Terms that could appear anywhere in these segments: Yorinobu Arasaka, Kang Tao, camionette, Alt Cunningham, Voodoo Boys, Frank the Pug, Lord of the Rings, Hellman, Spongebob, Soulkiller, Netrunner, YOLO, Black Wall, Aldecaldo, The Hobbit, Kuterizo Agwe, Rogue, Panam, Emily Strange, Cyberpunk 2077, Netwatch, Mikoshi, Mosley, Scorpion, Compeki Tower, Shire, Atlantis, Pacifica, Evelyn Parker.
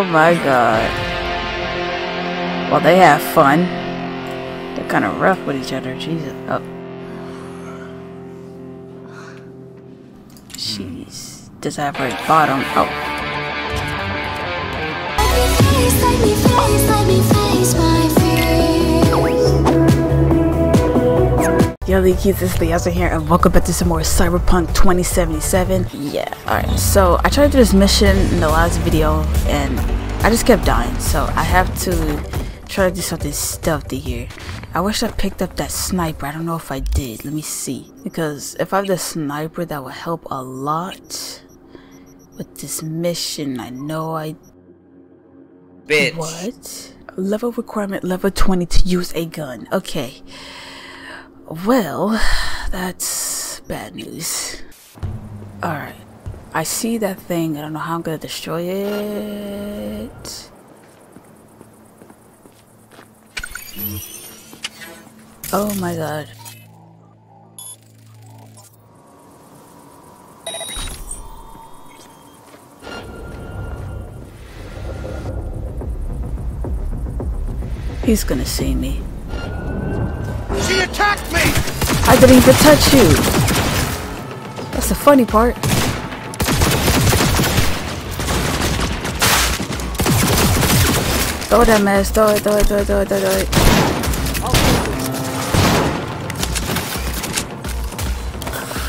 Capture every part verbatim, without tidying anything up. Oh my god. Well, they have fun. They're kind of rough with each other. Jesus. Oh. She's does have her bottom. Oh. Let me face, let me face my fears. Yo, the kids, it's Leasmine here, and welcome back to some more Cyberpunk twenty seventy-seven. Yeah, alright, so I tried to do this mission in the last video, and I just kept dying, so I have to try to do something stealthy here. I wish I picked up that sniper. I don't know if I did. Let me see. Because if I have the sniper, that would help a lot with this mission. I know I... Bitch. What? Level requirement level twenty to use a gun. Okay. Well, that's bad news. Alright. I see that thing. I don't know how I'm gonna destroy it. Oh my god. He's gonna see me. She attacked me! I didn't even touch you! That's the funny part. Throw that mess, throw it, throw it, throw it, throw it, throw it.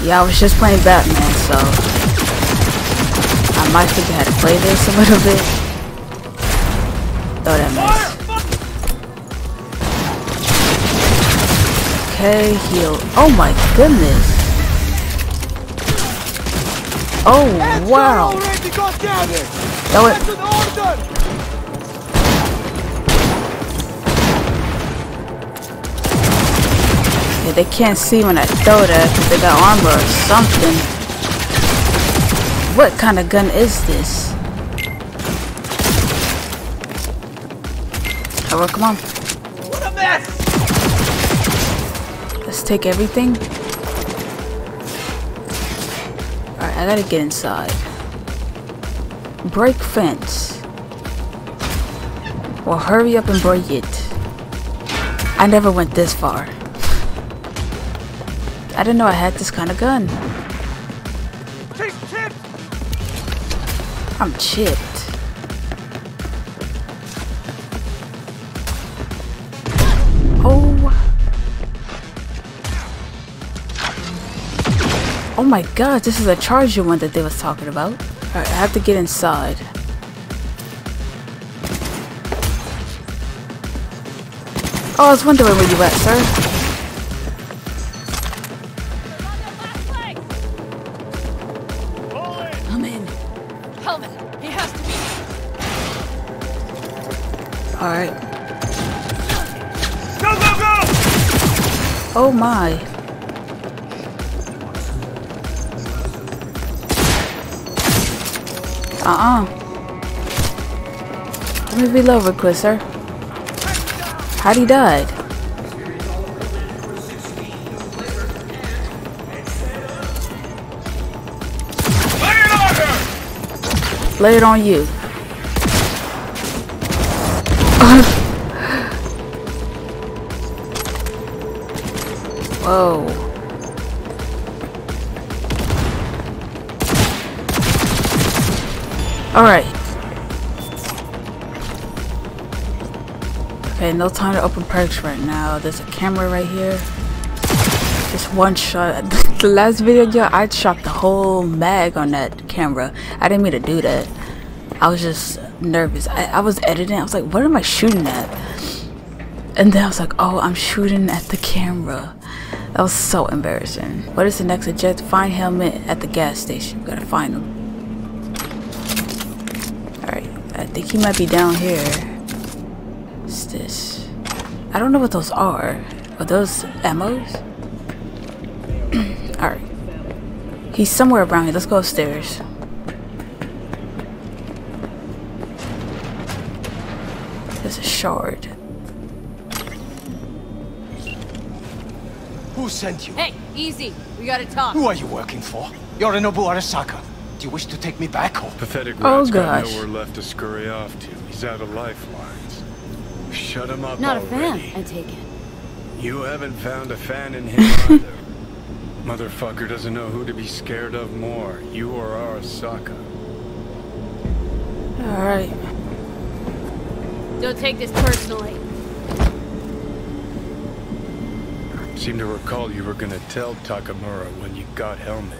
Yeah, I was just playing Batman, so I might think I had to play this a little bit. Throw that mess. Okay, heal. Oh my goodness. Oh wow. Throw it. Yeah, they can't see when I throw that because they got armor or something. What kind of gun is this? Oh, come on. What a mess! Let's take everything. Alright, I gotta get inside. Break fence. Well, hurry up and break it. I never went this far. I didn't know I had this kind of gun. I'm chipped. Oh my god, this is a charger one that they was talking about. Alright, I have to get inside. Oh, I was wondering where you at, sir. I'm in. Hellman, he has to be. Alright. Go, go, go! Oh my. Uh-uh. Let me reload real quick, sir. How'd he died? Lay it on you. Whoa. Alright. Okay, no time to open perks right now. There's a camera right here. Just one shot. The last video, yeah, I shot the whole mag on that camera. I didn't mean to do that. I was just nervous. I, I was editing. I was like, what am I shooting at? And then I was like, oh, I'm shooting at the camera. That was so embarrassing. What is the next objective? Find Hellman at the gas station. We gotta find him. I think he might be down here. What's this? I don't know what those are. Are those ammos? Alright. He's somewhere around here. Let's go upstairs. There's a shard. Who sent you? Hey, easy. We gotta talk. Who are you working for? Yorinobu Arasaka. Do you wish to take me back home? Pathetic rat's oh, got nowhere left to scurry off to. He's out of lifelines. Shut him up. Not already. A fan, I take it. You haven't found a fan in him either. Motherfucker doesn't know who to be scared of more, you or Arasaka. Alright. Don't take this personally. I seem to recall you were gonna tell Takemura when you got Hellman.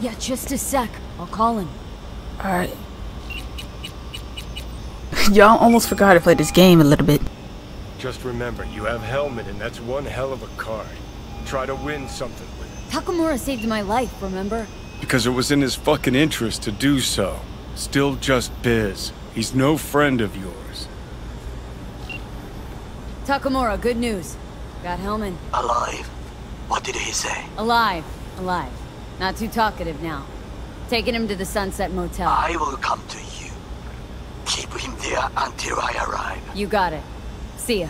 Yeah, just a sec. I'll call him. Alright. Y'all almost forgot to play this game a little bit. Just remember, you have Hellman and that's one hell of a card. Try to win something with it. Takemura saved my life, remember? Because it was in his fucking interest to do so. Still just biz. He's no friend of yours. Takemura, good news. Got Hellman. Alive. What did he say? Alive. Alive. Not too talkative now. Taking him to the Sunset Motel. I will come to you. Keep him there until I arrive. You got it. See ya.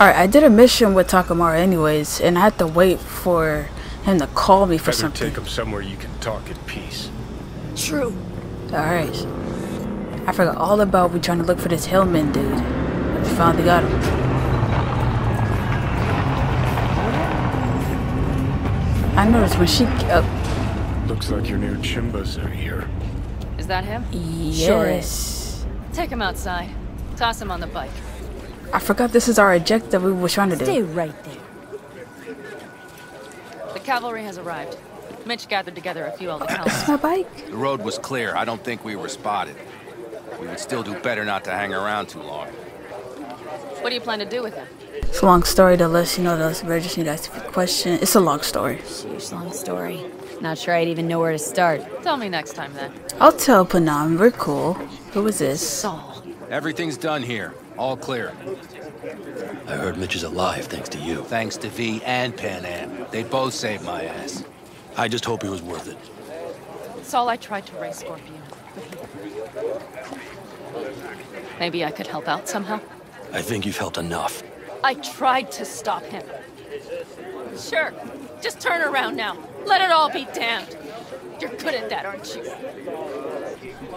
Alright, I did a mission with Takemura anyways, and I had to wait for him to call me for Better something. Take him somewhere you can talk in peace. True. Alright. I forgot all about we trying to look for this Hellman dude. We finally got him. I noticed when she uh, looks like your new Chimbas are here. Is that him? Yes. Sure is. Take him outside. Toss him on the bike. I forgot this is our objective we were trying to do. Stay right there. The cavalry has arrived. Mitch gathered together a few old accounts. That's my bike. The road was clear. I don't think we were spotted. We would still do better not to hang around too long. What do you plan to do with him? It's a long story. The less you know, the less emergency you ask the question. It's a long story. Huge long story. Not sure I'd even know where to start. Tell me next time then. I'll tell Panam. We're cool. Who is this? Saul. Everything's done here. All clear. I heard Mitch is alive thanks to you. Thanks to V and Panam. They both saved my ass. I just hope he was worth it. Saul, I tried to raise Scorpion. Maybe I could help out somehow. I think you've helped enough. I tried to stop him. Sure, just turn around now. Let it all be damned. You're good at that, aren't you?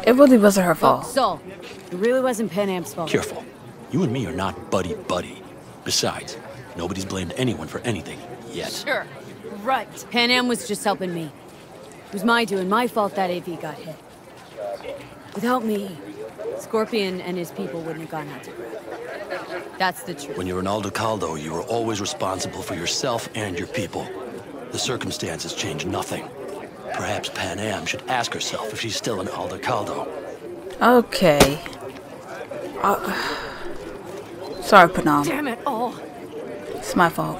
It really wasn't her fault. Oh, Sol, it really wasn't Panam's fault. Careful. You and me are not buddy-buddy. Besides, nobody's blamed anyone for anything yet. Sure, right. Panam was just helping me. It was my doing, my fault that A V got hit. Without me, Scorpion and his people wouldn't have gone out to grab. That's the truth. When you're an Aldecaldo, you are always responsible for yourself and your people. The circumstances change nothing. Perhaps Panam should ask herself if she's still an Aldecaldo. Okay. Uh, sorry, Panam. Damn it all. It's my fault.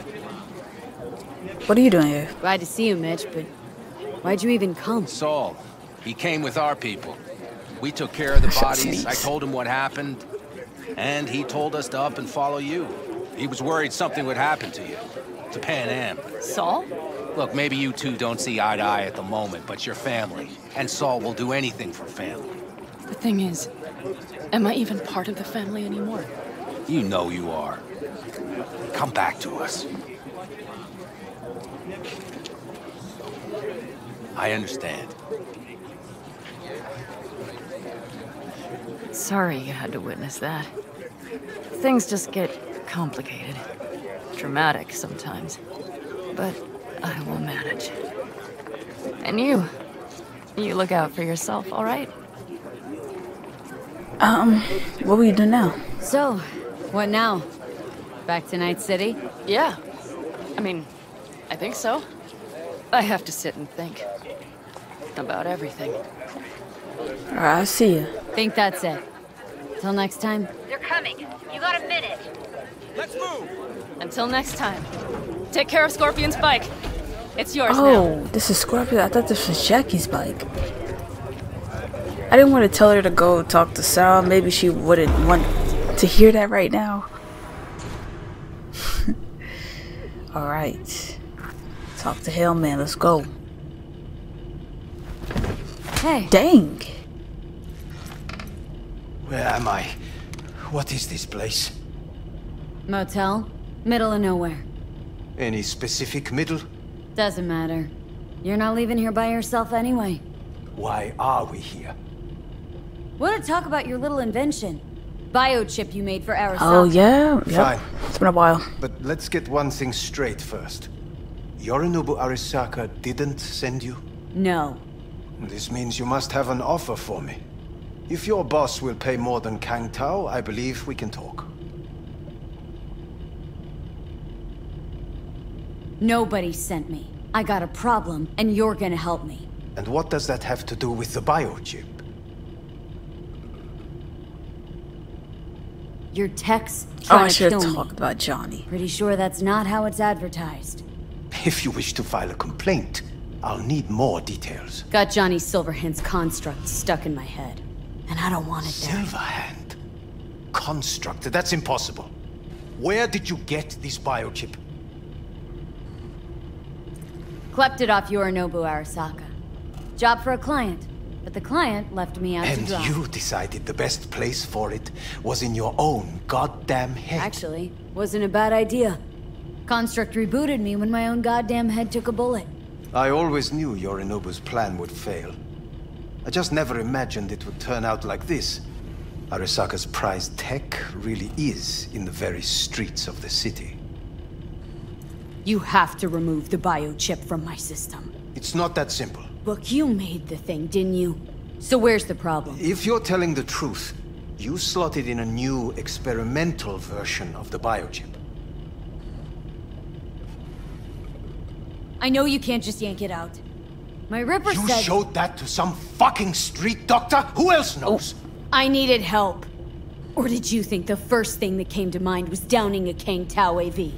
What are you doing here? Glad to see you, Mitch, but why'd you even come? Saul. He came with our people. We took care of the bodies. I told him what happened. And he told us to up and follow you. He was worried something would happen to you. To Panam. Saul? Look, maybe you two don't see eye to eye at the moment, but you're family. And Saul will do anything for family. The thing is, am I even part of the family anymore? You know you are. Come back to us. I understand. Sorry you had to witness that. Things just get complicated. Dramatic sometimes. But I will manage. And you. You look out for yourself, alright? Um, what will you do now? So, what now? Back to Night City? Yeah. I mean, I think so. I have to sit and think. About everything. Alright, I'll see you. Think that's it. Until next time. They're coming. You got a minute. Let's move. Until next time. Take care of Scorpion's bike. It's yours oh, now. Oh, this is Scorpion. I thought this was Jackie's bike. I didn't want to tell her to go talk to Sal. Maybe she wouldn't want to hear that right now. Alright. Talk to Hellman. Let's go. Hey. Dang. Where am I? What is this place? Motel. Middle of nowhere. Any specific middle? Doesn't matter. You're not leaving here by yourself anyway. Why are we here? Want to talk about your little invention? Biochip you made for Arasaka. Oh, yeah? Yep. Fine. It's been a while. But let's get one thing straight first. Yorinobu Arasaka didn't send you? No. This means you must have an offer for me. If your boss will pay more than Kang Tao, I believe we can talk. Nobody sent me. I got a problem, and you're gonna help me. And what does that have to do with the biochip? Your tech's trying oh, I should to kill talk me. About Johnny. Pretty sure that's not how it's advertised. If you wish to file a complaint, I'll need more details. Got Johnny Silverhand's construct stuck in my head, and I don't want it there. Silverhand? Construct? That's impossible. Where did you get this biochip? Clept it off Yorinobu Arasaka. Job for a client, but the client left me out and to dry. And you decided the best place for it was in your own goddamn head. Actually, wasn't a bad idea. Construct rebooted me when my own goddamn head took a bullet. I always knew Yorinobu's plan would fail. I just never imagined it would turn out like this. Arasaka's prized tech really is in the very streets of the city. You have to remove the biochip from my system. It's not that simple. Look, you made the thing, didn't you? So where's the problem? If you're telling the truth, you slotted in a new experimental version of the biochip. I know you can't just yank it out. My Ripper you said- You showed that to some fucking street doctor? Who else knows? Oh. I needed help. Or did you think the first thing that came to mind was downing a Kang Tao A V?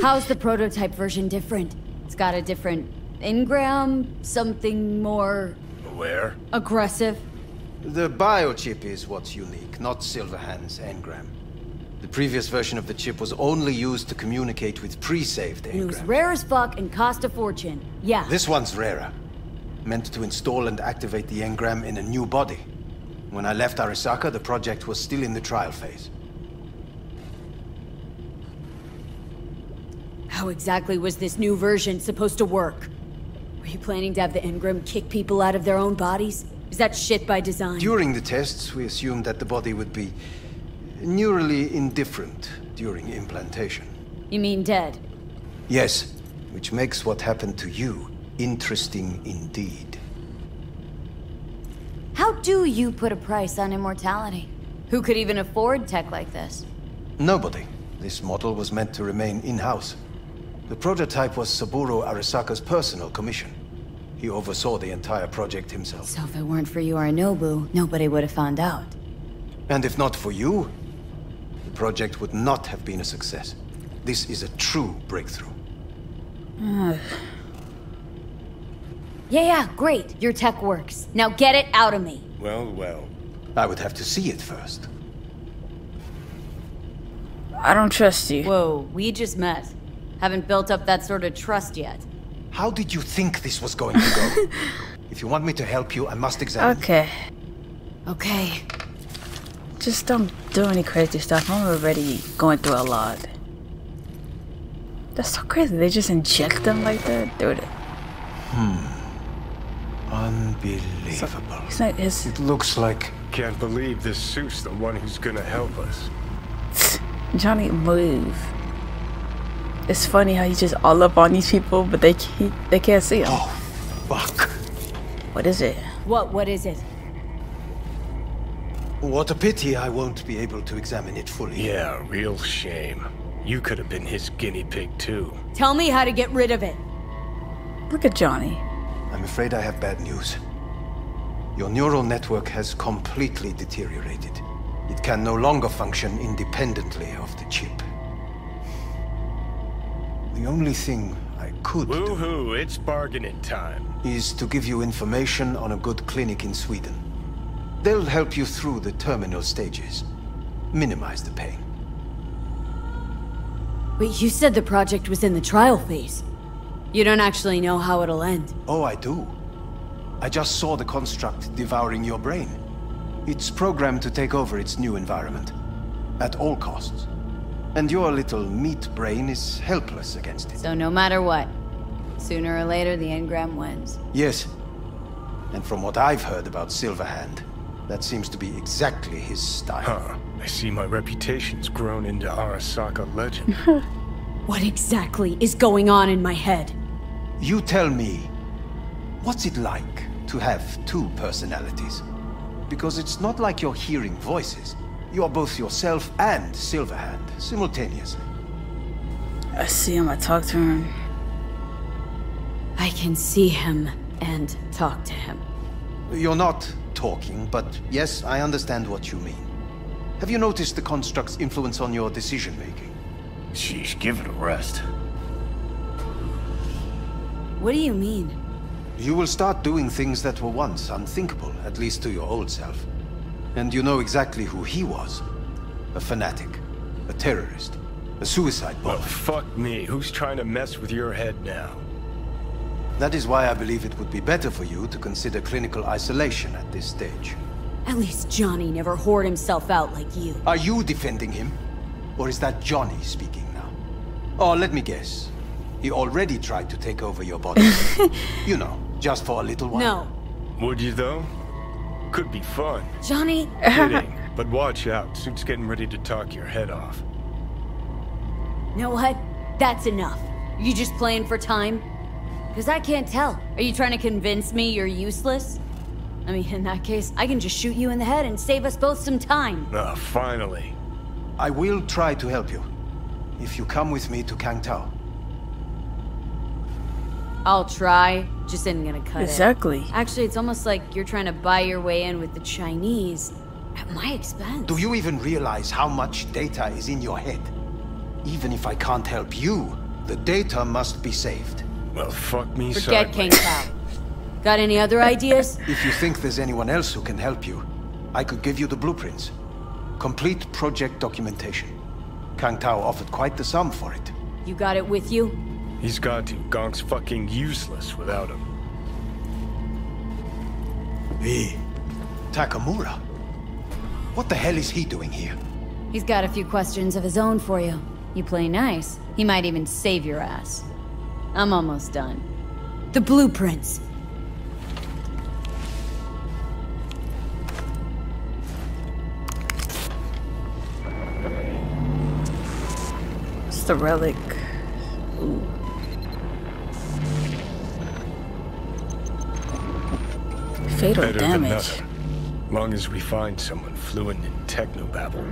How's the prototype version different? It's got a different engram, something more... Where? Aggressive. The biochip is what's unique, not Silverhand's engram. The previous version of the chip was only used to communicate with pre-saved engrams. It was rare as fuck and cost a fortune, yeah. This one's rarer. Meant to install and activate the engram in a new body. When I left Arasaka, the project was still in the trial phase. How exactly was this new version supposed to work? Were you planning to have the engram kick people out of their own bodies? Is that shit by design? During the tests, we assumed that the body would be neurally indifferent during implantation. You mean dead? Yes, which makes what happened to you interesting indeed. How do you put a price on immortality? Who could even afford tech like this? Nobody. This model was meant to remain in-house. The prototype was Saburo Arasaka's personal commission. He oversaw the entire project himself. So if it weren't for you, Yorinobu, nobody would have found out. And if not for you, the project would not have been a success. This is a true breakthrough. Uh. Yeah, yeah, great. Your tech works. Now get it out of me. Well, well. I would have to see it first. I don't trust you. Whoa, we just met. Haven't built up that sort of trust yet. How did you think this was going to go? If you want me to help you, I must examine. Okay. Okay. Just don't do any crazy stuff. I'm already going through a lot. That's so crazy. They just inject them like that? Dude. Hmm. Unbelievable. So, not, it looks like... Can't believe this suit's the one who's gonna help us. Johnny, move. It's funny how he's just all up on these people, but they can't, they can't see him. Oh, fuck. What is it? What, what is it? What a pity I won't be able to examine it fully. Yeah, real shame. You could have been his guinea pig, too. Tell me how to get rid of it. Look at Johnny. I'm afraid I have bad news. Your neural network has completely deteriorated. It can no longer function independently of the chip. The only thing I could do... Woohoo, it's bargaining time. ...is to give you information on a good clinic in Sweden. They'll help you through the terminal stages. Minimize the pain. Wait, you said the project was in the trial phase. You don't actually know how it'll end. Oh, I do. I just saw the construct devouring your brain. It's programmed to take over its new environment. At all costs. And your little meat brain is helpless against it. So no matter what, sooner or later the engram wins. Yes. And from what I've heard about Silverhand, that seems to be exactly his style. Huh. I see my reputation's grown into Arasaka legend. What exactly is going on in my head? You tell me, what's it like to have two personalities? Because it's not like you're hearing voices. You are both yourself and Silverhand simultaneously. I see him, I talk to him. I can see him and talk to him. You're not talking, but yes, I understand what you mean. Have you noticed the construct's influence on your decision-making? Sheesh, give it a rest. What do you mean? You will start doing things that were once unthinkable, at least to your old self. And you know exactly who he was. A fanatic, a terrorist, a suicide bomber. Oh, fuck me. Who's trying to mess with your head now? That is why I believe it would be better for you to consider clinical isolation at this stage. At least Johnny never whored himself out like you. Are you defending him? Or is that Johnny speaking now? Oh, let me guess. He already tried to take over your body. You know, just for a little while. No. Would you, though? Could be fun. Johnny... Kidding. But watch out. Suit's getting ready to talk your head off. You know what? That's enough. Are you just playing for time? Because I can't tell. Are you trying to convince me you're useless? I mean, in that case, I can just shoot you in the head and save us both some time. Ah, finally. I will try to help you, if you come with me to Kang Tao. I'll try, just isn't gonna cut it. Exactly. Actually, it's almost like you're trying to buy your way in with the Chinese at my expense. Do you even realize how much data is in your head? Even if I can't help you, the data must be saved. Well, fuck me, sorry. Forget Kang Tao. Got any other ideas? If you think there's anyone else who can help you, I could give you the blueprints. Complete project documentation. Kang Tao offered quite the sum for it. You got it with you? He's got to. Gong's fucking useless without him. Hey, Takemura? What the hell is he doing here? He's got a few questions of his own for you. You play nice, he might even save your ass. I'm almost done. The blueprints. The relic. Ooh. Fatal better damage. Long as we find someone fluent in technobabble.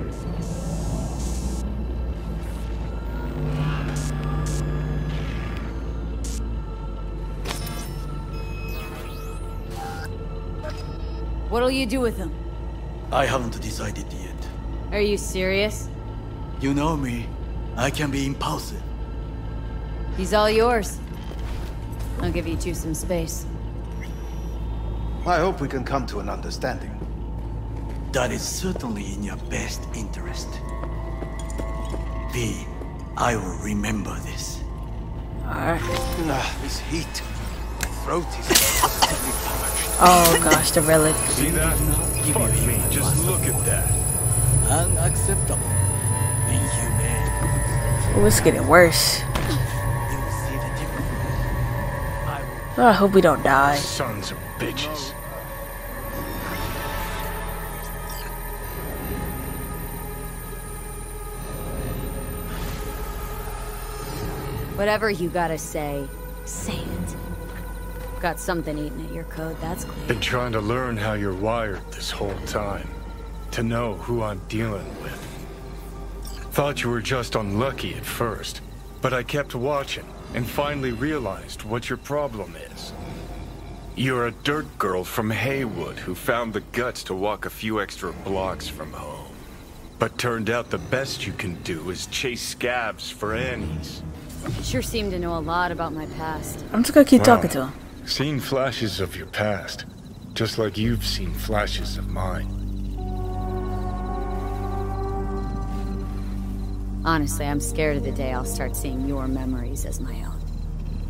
What'll you do with him? I haven't decided yet. Are you serious? You know me. I can be impulsive. He's all yours. I'll give you two some space. I hope we can come to an understanding. That is certainly in your best interest. V, I will remember this. Alright. Ah, this heat. My throat is completely parched. Oh gosh, the relic. See that? Fuck me, just look at that. Unacceptable. Inhuman. Oh, it's getting worse. Oh, I hope we don't die. Sons of bitches. Whatever you gotta say, say it. Got something eating at your code, that's clear. Been trying to learn how you're wired this whole time. To know who I'm dealing with. Thought you were just unlucky at first, but I kept watching and finally realized what your problem is. You're a dirt girl from Haywood who found the guts to walk a few extra blocks from home. But turned out the best you can do is chase scabs for annies. You sure seem to know a lot about my past. I'm just gonna keep well, talking to him. Seen flashes of your past, just like you've seen flashes of mine. Honestly, I'm scared of the day I'll start seeing your memories as my own.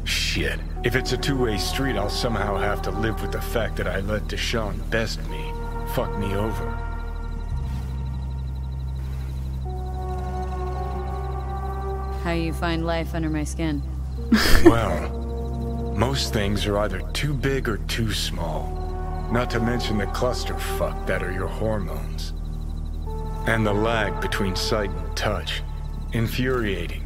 Shit. If it's a two-way street, I'll somehow have to live with the fact that I let Deshaun best me, fuck me over. How you find life under my skin? Well, most things are either too big or too small. Not to mention the clusterfuck that are your hormones. And the lag between sight and touch. Infuriating.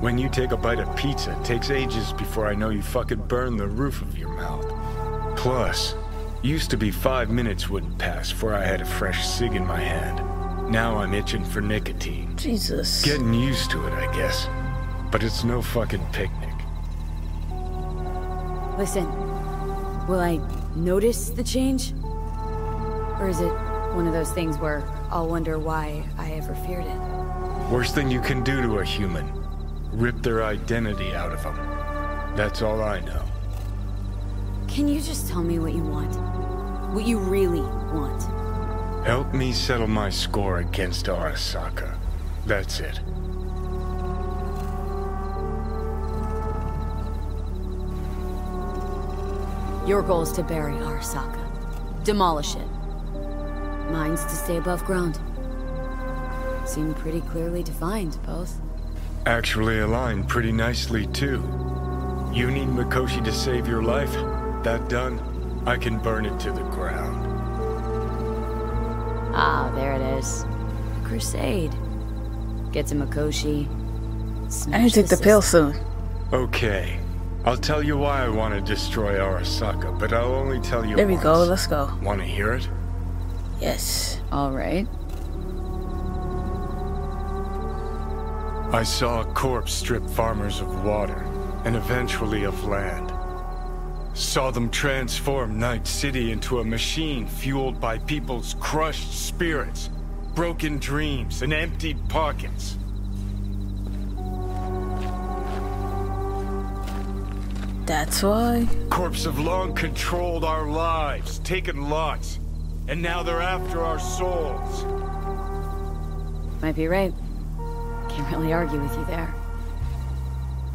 When you take a bite of pizza, it takes ages before I know you fucking burn the roof of your mouth. Plus, used to be five minutes wouldn't pass before I had a fresh cig in my hand. Now I'm itching for nicotine. Jesus. Getting used to it, I guess. But it's no fucking picnic. Listen, will I notice the change? Or is it one of those things where I'll wonder why I ever feared it? Worst thing you can do to a human. Rip their identity out of them. That's all I know. Can you just tell me what you want? What you really want? Help me settle my score against Arasaka. That's it. Your goal is to bury Arasaka. Demolish it. Mine's to stay above ground. Seem pretty clearly defined, both. Actually aligned pretty nicely, too. You need Mikoshi to save your life. That done, I can burn it to the ground. Ah, there it is. Crusade. Get to Mikoshi. I need to take the pill soon. Okay. I'll tell you why I want to destroy Arasaka, but I'll only tell you once. There we go, let's go. Want to hear it? Yes. Alright. I saw a corpse strip farmers of water, and eventually of land. Saw them transform Night City into a machine fueled by people's crushed spirits, broken dreams, and emptied pockets. That's why. Corps have long controlled our lives, taken lots, and now they're after our souls. Might be right. Can't really argue with you there.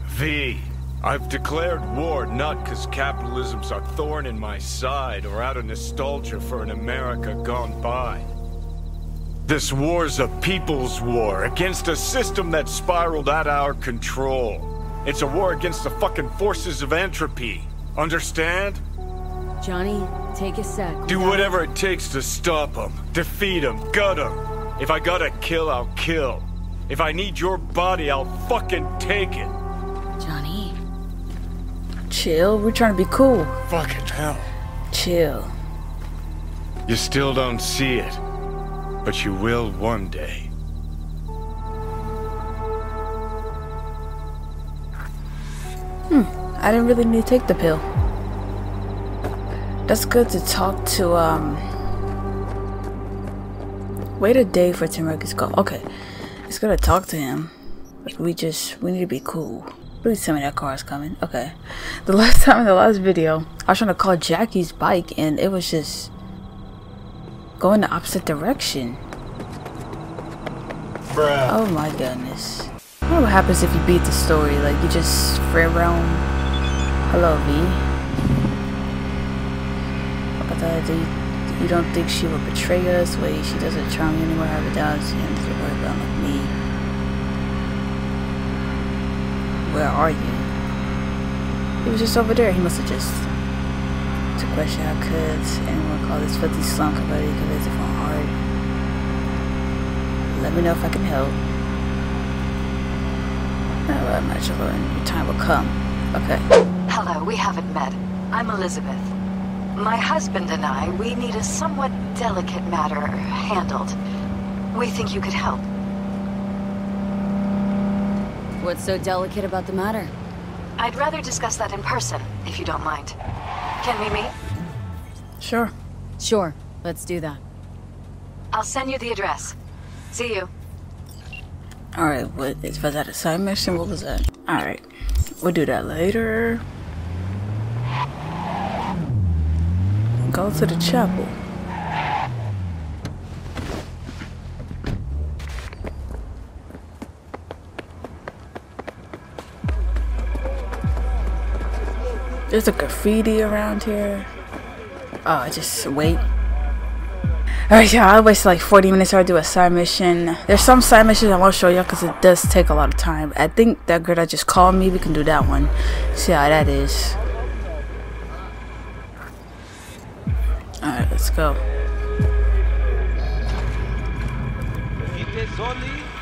V. I've declared war not because capitalism's a thorn in my side or out of nostalgia for an America gone by. This war's a people's war against a system that spiraled out of our control. It's a war against the fucking forces of entropy. Understand? Johnny, take a sec. Do whatever it takes to stop them, defeat them, gut them. If I gotta kill, I'll kill. If I need your body, I'll fucking take it. Johnny. Chill, we're trying to be cool. Fucking hell. Chill. You still don't see it, but you will one day. Hmm, I didn't really need to take the pill. That's good to talk to, um... Wait a day for Timuraki's call. Okay, it's good to talk to him. But we just, we need to be cool. Please tell me that car is coming. Okay. The last time in the last video, I was trying to call Jackie's bike and it was just going the opposite direction. Bruh. Oh my goodness. I wonder what happens if you beat the story. Like, you just free roam. Hello, V. What about that? You don't think she will betray us? Wait, she doesn't charm you anymore. I have a doubt. She doesn't worry about me. Where are you? He was just over there. He must have just... It's a question I could. Anyone call this filthy slum company to visit from hard. Let me know if I can help. No, I'm not sure when your time will come. Okay. Hello, we haven't met. I'm Elizabeth. My husband and I, we need a somewhat delicate matter handled. We think you could help. What's so delicate about the matter? I'd rather discuss that in person, if you don't mind. Can we meet? Sure. Sure. Let's do that. I'll send you the address. See you. Alright, what is was that a side mission? What was that? Alright. We'll do that later. Go to the chapel. There's a graffiti around here. Oh, just wait. Alright, yeah, I wasted like forty minutes to do a side mission. There's some side missions I won't show y'all because it does take a lot of time. I think that girl that just called me, we can do that one. See how that is. Alright, let's go.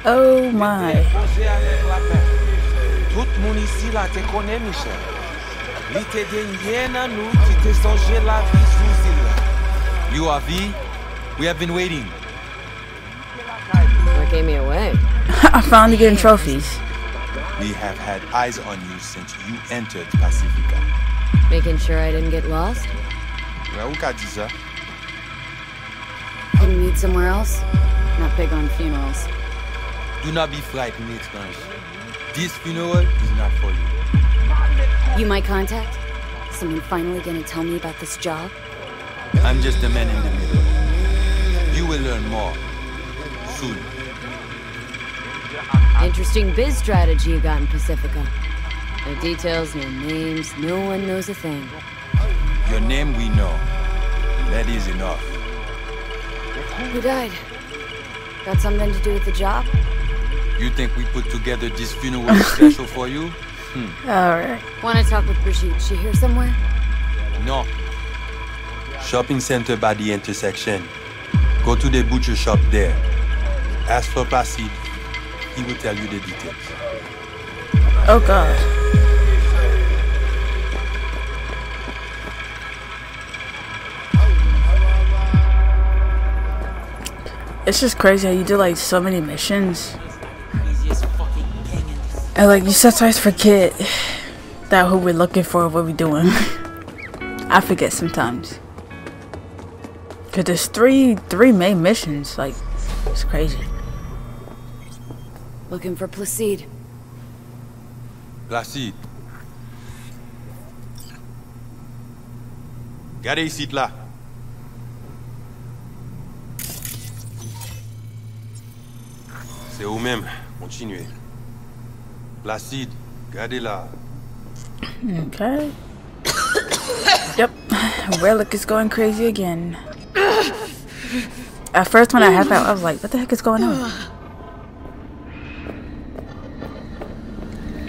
Oh my. You are V? We have been waiting. What gave me away? I finally getting trophies. We have had eyes on you since you entered Pacifica. Making sure I didn't get lost? Can we meet somewhere else? Not big on funerals. Do not be frightened, Expange. This funeral is not for you. You my contact? Someone finally gonna tell me about this job? I'm just the man in the middle. You will learn more. Soon. Interesting biz strategy you got in Pacifica. No details, no names, no one knows a thing. Your name we know. That is enough. Who died? Got something to do with the job? You think we put together this funeral special for you? Hmm. Alright. Wanna talk with Brigitte? She here somewhere? No. Shopping center by the intersection. Go to the butcher shop there. Ask for Placide. He will tell you the details. Oh god. It's just crazy how you do like so many missions. And like you sometimes forget that who we're looking for, what we're doing. I forget sometimes. Cause there's three three main missions, like it's crazy. Looking for Placide. Placide. Gardez ici là. C'est où même. Continuez. Placide. Gardez là. Okay. Yep. Relic is going crazy again. At first, when I had that, I was like, what the heck is going on?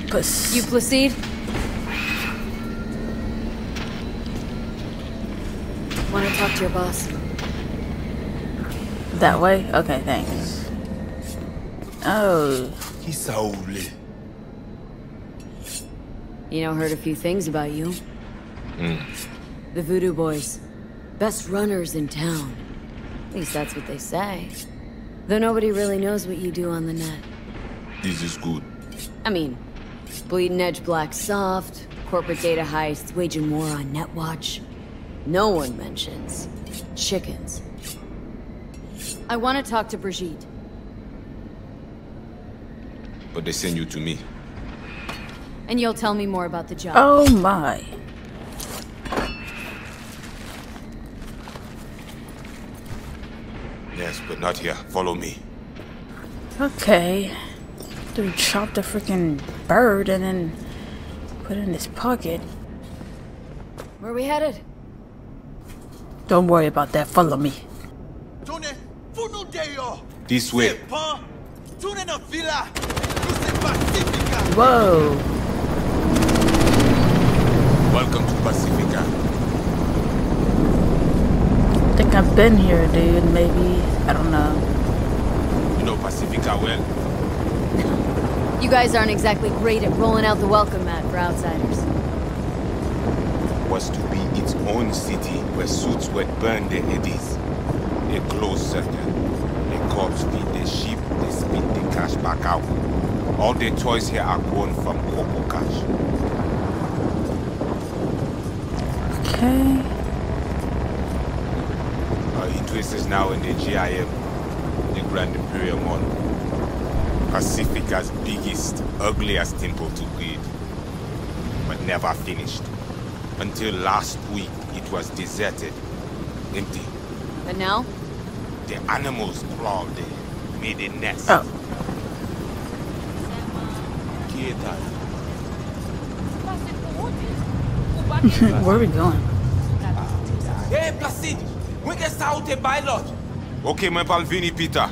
Puss. You Placide? Want to talk to your boss. That way? Okay, thanks. Oh. He's so lit. You know, heard a few things about you. Mm. The Voodoo Boys. Best runners in town. At least that's what they say. Though nobody really knows what you do on the net. This is good. I mean, bleeding edge black soft, corporate data heists, waging war on Netwatch. No one mentions chickens. I want to talk to Brigitte. But they send you to me. And you'll tell me more about the job. Oh my. Yes, but not here. Follow me. Okay. Dude chopped a freaking bird and then put it in his pocket. Where are we headed? Don't worry about that. Follow me. This way. Whoa. Welcome to Pacifica. I think I've been here, dude, maybe. I don't know. You know Pacifica well? You guys aren't exactly great at rolling out the welcome mat for outsiders. Was to be its own city where suits would burn their eddies. They close circle. They corpse feed their sheep, they spit the cash back out. All their toys here are grown from cocoa cash. Okay. This is now in the G I M, the Grand Imperial Mall. Pacifica's biggest, ugliest temple to greed. But never finished. Until last week, it was deserted. Empty. But now? The animals crawled in, made a nest. Oh. Where are we going? Hey, Placide! We get out a pilot. Okay, my pal Vinny Peter.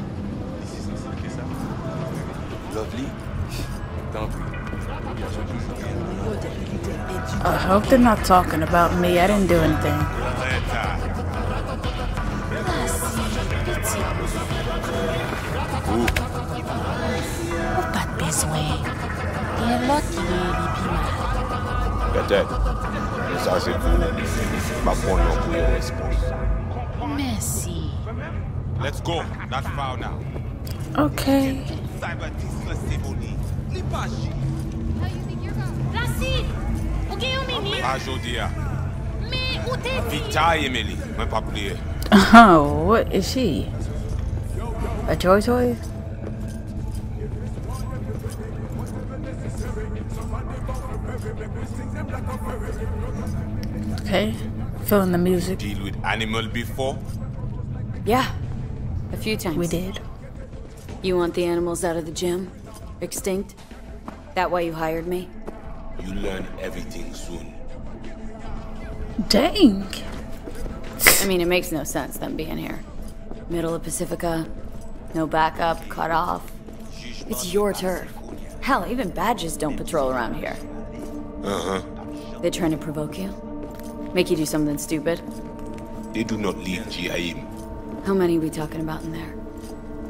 Lovely. I hope they're not talking about me. I didn't do anything. But this way. Merci. Let's go. That's far now. Okay. Oh, what is she? A toy toy? Okay, feeling the music. Deal with animal before? Yeah, a few times. We did. You want the animals out of the gym? Extinct? That why you hired me? You learn everything soon. Dang. I mean, it makes no sense them being here. Middle of Pacifica, no backup, cut off. It's your turf. Hell, even badges don't patrol around here. Uh-huh. They're trying to provoke you? Make you do something stupid? They do not leave G I M. How many are we talking about in there?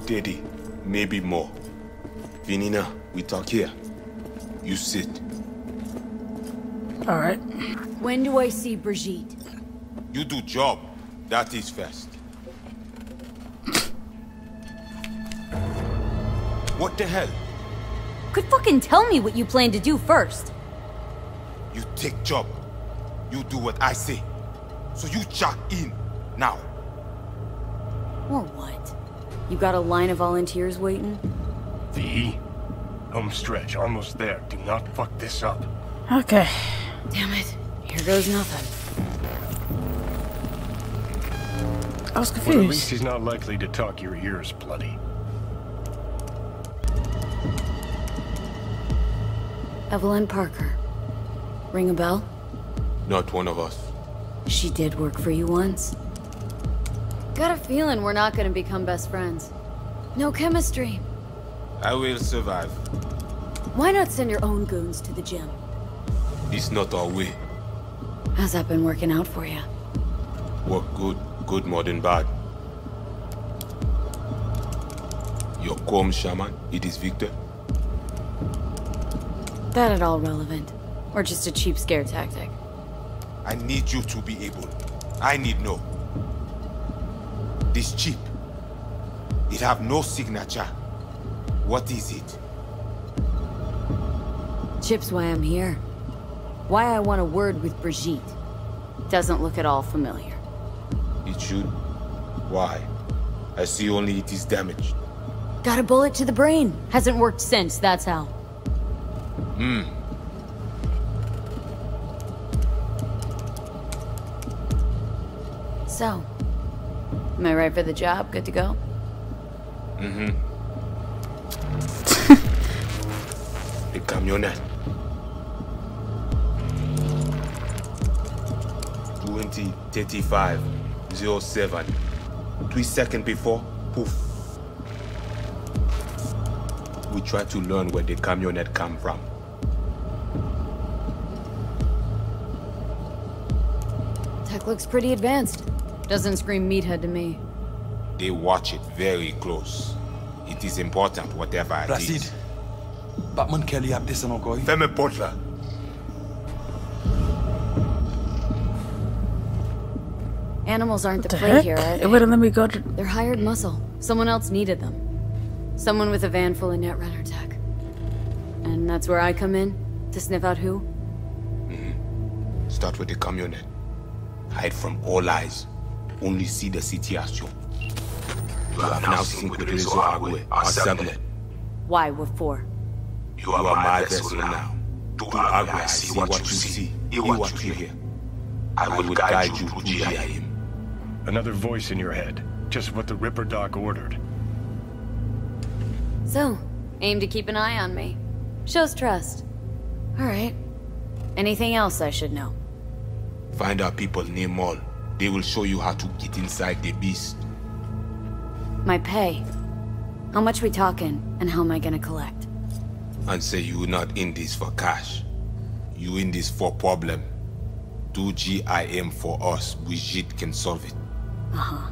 Thirty, maybe more. Vinina, we talk here. You sit. Alright. When do I see Brigitte? You do job. That is fast. What the hell? Could fucking tell me what you plan to do first. You take job. You do what I say. So you check in now. Or what? You got a line of volunteers waiting? V? Home stretch, almost there. Do not fuck this up. Okay. Damn it. Here goes nothing. I was confused. Well, at least he's not likely to talk your ears bloody. Evelyn Parker. Ring a bell? Not one of us. She did work for you once. Got a feeling we're not gonna become best friends. No chemistry. I will survive. Why not send your own goons to the gym? It's not our way. How's that been working out for you? Work good, good more than bad. Your calm shaman, it is Victor. That at all relevant, or just a cheap scare tactic? I need you to be able. I need no. This chip, it have no signature. What is it? Chip's why I'm here. Why I want a word with Brigitte. Doesn't look at all familiar. It should. Why? I see only it is damaged. Got a bullet to the brain. Hasn't worked since, that's how. Hmm. So, am I right for the job? Good to go? Mm-hmm. The camionette. twenty thirty-five oh seven. Three seconds before, poof. We try to learn where the camionette come from. Tech looks pretty advanced. Doesn't scream meathead to me. They watch it very close. It is important, whatever it Placide. Is. Batman Kelly up this and I'm going. Femme Portla. Animals aren't what the play here, are they? It wouldn't let me go to... They're hired muscle. Someone else needed them. Someone with a van full of Netrunner tech. And that's where I come in? To sniff out who? Mm-hmm. Start with the camionette. Hide from all eyes. Only see the situation. You have now seen Kuterizo Agwe, our assembly. Why, what for? You are my vessel now. To Agwe, I see what you see, hear what you hear. I will guide you to G I M. Another voice in your head. Just what the Ripper Doc ordered. So, aim to keep an eye on me. Shows trust. Alright. Anything else I should know? Find our people near Mall. They will show you how to get inside the beast. My pay. How much we talking, and how am I gonna collect? And say you not in this for cash. You in this for problem. Do G I M for us, Brigitte can solve it. Uh-huh.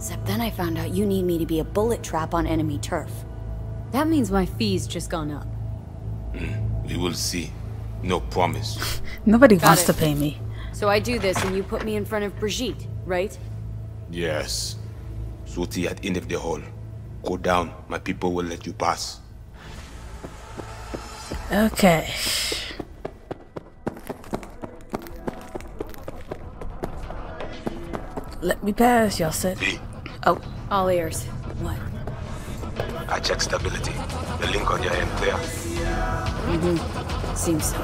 Except then I found out you need me to be a bullet trap on enemy turf. That means my fee's just gone up. Mm, we will see. No promise. Nobody Got wants it. to pay me. So I do this and you put me in front of Brigitte, right? Yes. Suti at end of the hall. Go down. My people will let you pass. Okay. Let me pass, y'all said. Hey. Oh. All ears. What? I check stability. The link on your end clear. Mm-hmm. Seems so.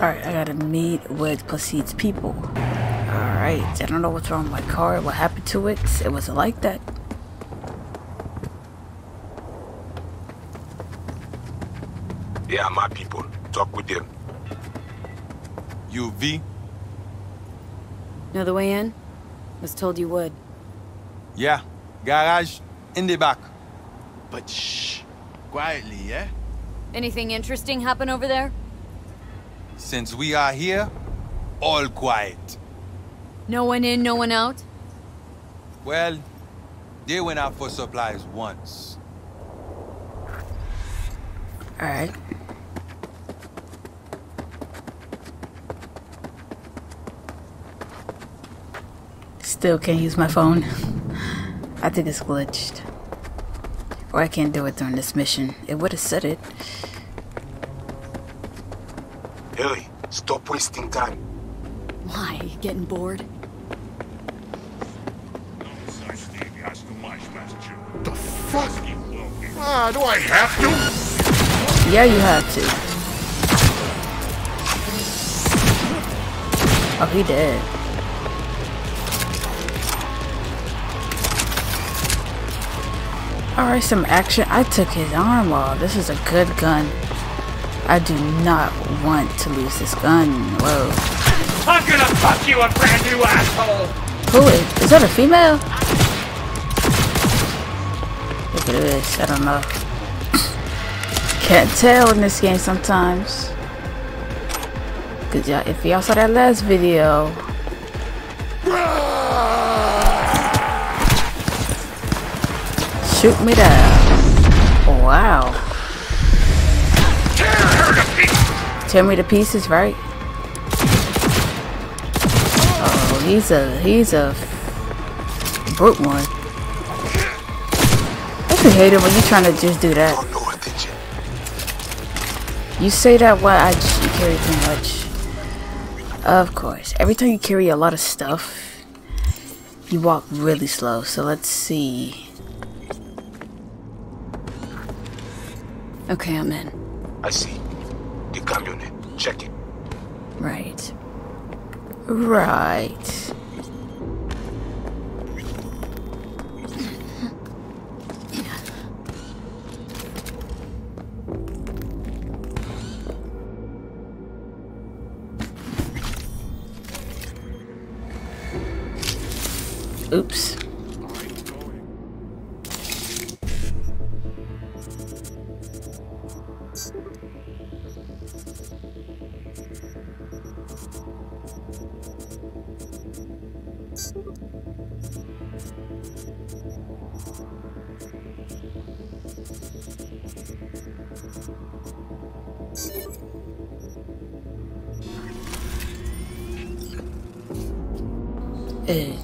Alright, I gotta meet with Placide's people. Alright, I don't know what's wrong with my car, what happened to it. It wasn't like that. They are my people. Talk with them. U V? Know the way in? Was told you would. Yeah. Garage in the back. But shh. Quietly, yeah? Anything interesting happen over there? Since we are here, all quiet. No one in, no one out? Well, they went out for supplies once. Alright. Still can't use my phone. I think it's glitched. Or I can't do it during this mission. It would have said it. Hurry, stop wasting time. Why? Getting bored? The fuck? Ah, uh, do I have to? Yeah, you have to. Oh, he dead. Alright, some action. I took his arm off. This is a good gun. I do not want to lose this gun. Whoa. I'm gonna fuck you a brand new asshole! Who is? Is that a female? Look at this. I don't know. Can't tell in this game sometimes. Cause y'all, if y'all saw that last video. Shoot me down. Oh, wow. Tear her to pieces. Tear me to pieces, right? Oh, he's a he's a brute one. I could hate it when you're trying to just do that. Oh, no attention. You say that why I just, you carry too much. Of course. Every time you carry a lot of stuff, you walk really slow. So let's see. Okay, I'm in. I see. The camionette. Check it. Right. Right. Oops.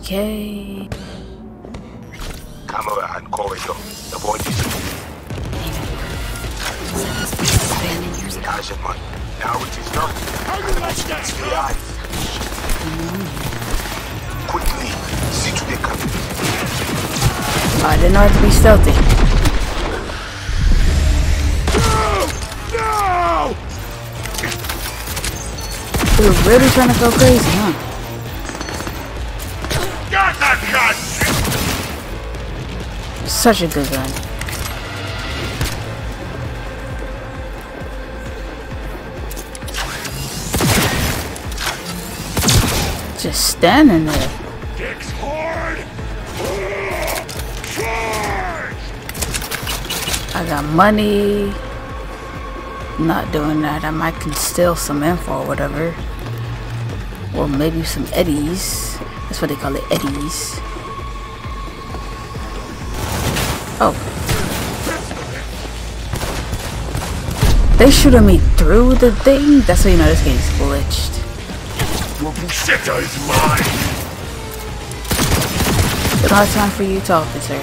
Okay. Camera and corridor. Avoid this. Now it is not. How you like that? Mm. Quickly, see to the cabin. I didn't know how to be stealthy. No! No! We're really trying to go crazy, huh? Such a good gun. Just standing there. Dick's hard. I got money. Not doing that. I might can steal some info or whatever. Or maybe some eddies. That's what they call it, eddies. Oh. They shooting me through the thing? That's how you know this game's glitched. Rosetta is mine! It's not time for you talking to her.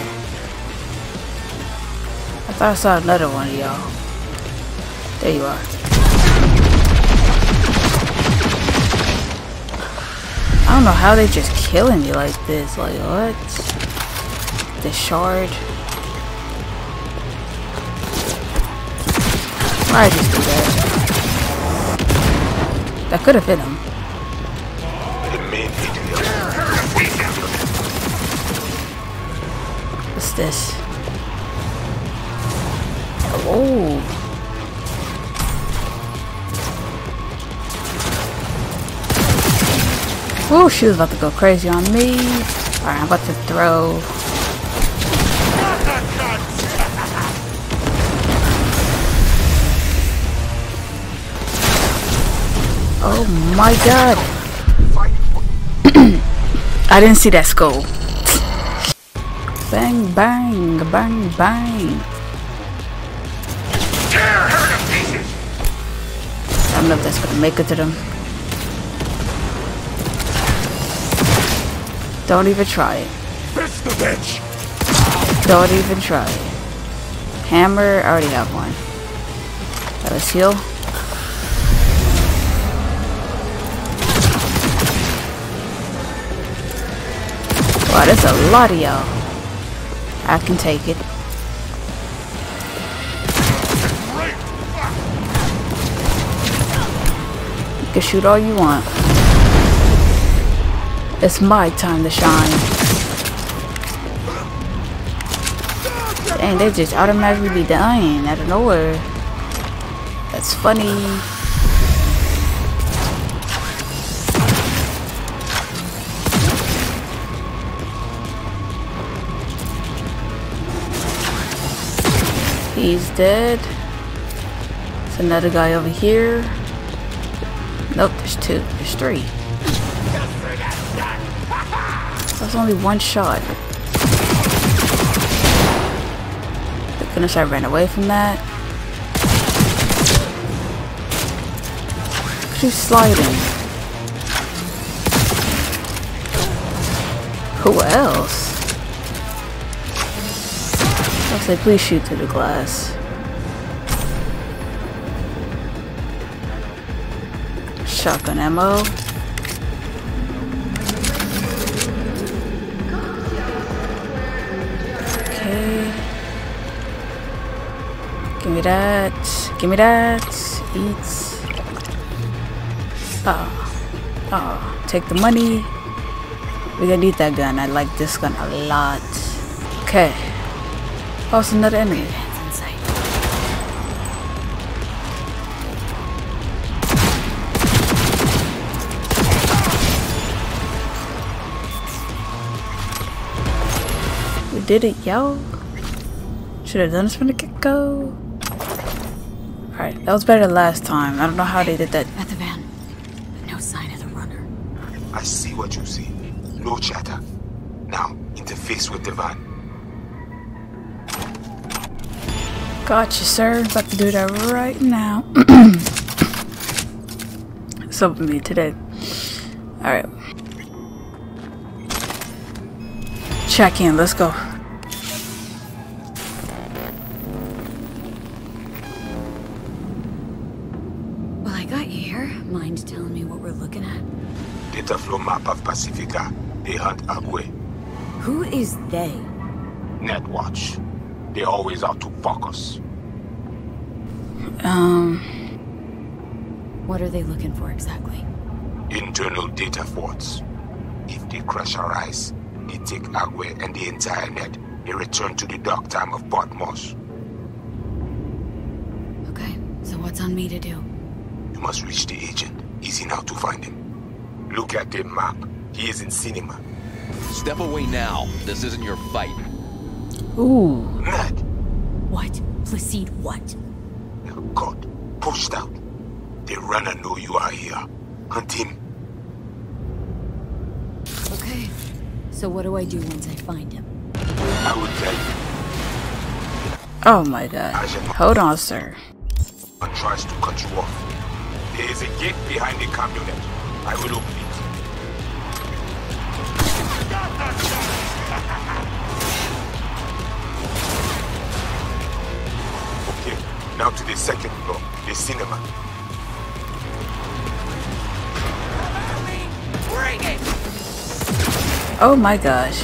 I thought I saw another one of y'all. There you are. I don't know how they just killing me like this. Like what? The shard. Why just do that? That could have hit him. What's this? Oh. Oh, she was about to go crazy on me. Alright, I'm about to throw. Oh my god. I didn't see that skull. Bang, bang, bang, bang. I don't know if that's gonna make it to them. Don't even try it. Don't even try it. Hammer, I already have one. Right, let's heal. Wow, that's a lot of y'all. I can take it. You can shoot all you want. It's my time to shine. Dang, they just automatically be dying out of nowhere. That's funny. He's dead. There's another guy over here. Nope, there's two. There's three. That's only one shot. Thank goodness I ran away from that. She's sliding. Who else? I'll say please shoot through the glass. Shotgun ammo. Okay. Give me that. Give me that. Eat. Ah. Ah. Take the money. We're gonna need that gun. I like this gun a lot. Okay. Oh, it's another enemy. Did it, yo? Should have done this from the get-go. Alright, that was better last time. I don't know how they did that. At the van. No sign of the runner. I see what you see. No chatter. Now, interface with the van. Gotcha, sir. About to do that right now. What's up with me today? Alright. Check in, let's go. Well, I got you here. Mind telling me what we're looking at? Data flow map of Pacifica. They hunt Agwe. Who is they? Netwatch. They always out to fuck us. Um... What are they looking for exactly? Internal data forts. If they crush our eyes, they take Agwe and the entire net. They return to the dark time of Port Moss. Okay, so what's on me to do? You must reach the agent. Easy now to find him. Look at the map. He is in cinema. Step away now. This isn't your fight. Ooh. Mad. What? Placide what? They're caught. Pushed out. The runner know you are here. Hunt him. Okay. So what do I do once I find him? I will tell you. Oh my god. Hold on, sir. And tries to cut you off. There is a gate behind the camp unit. I will open it. Okay, now to the second floor, the cinema. Bring it! Oh my gosh.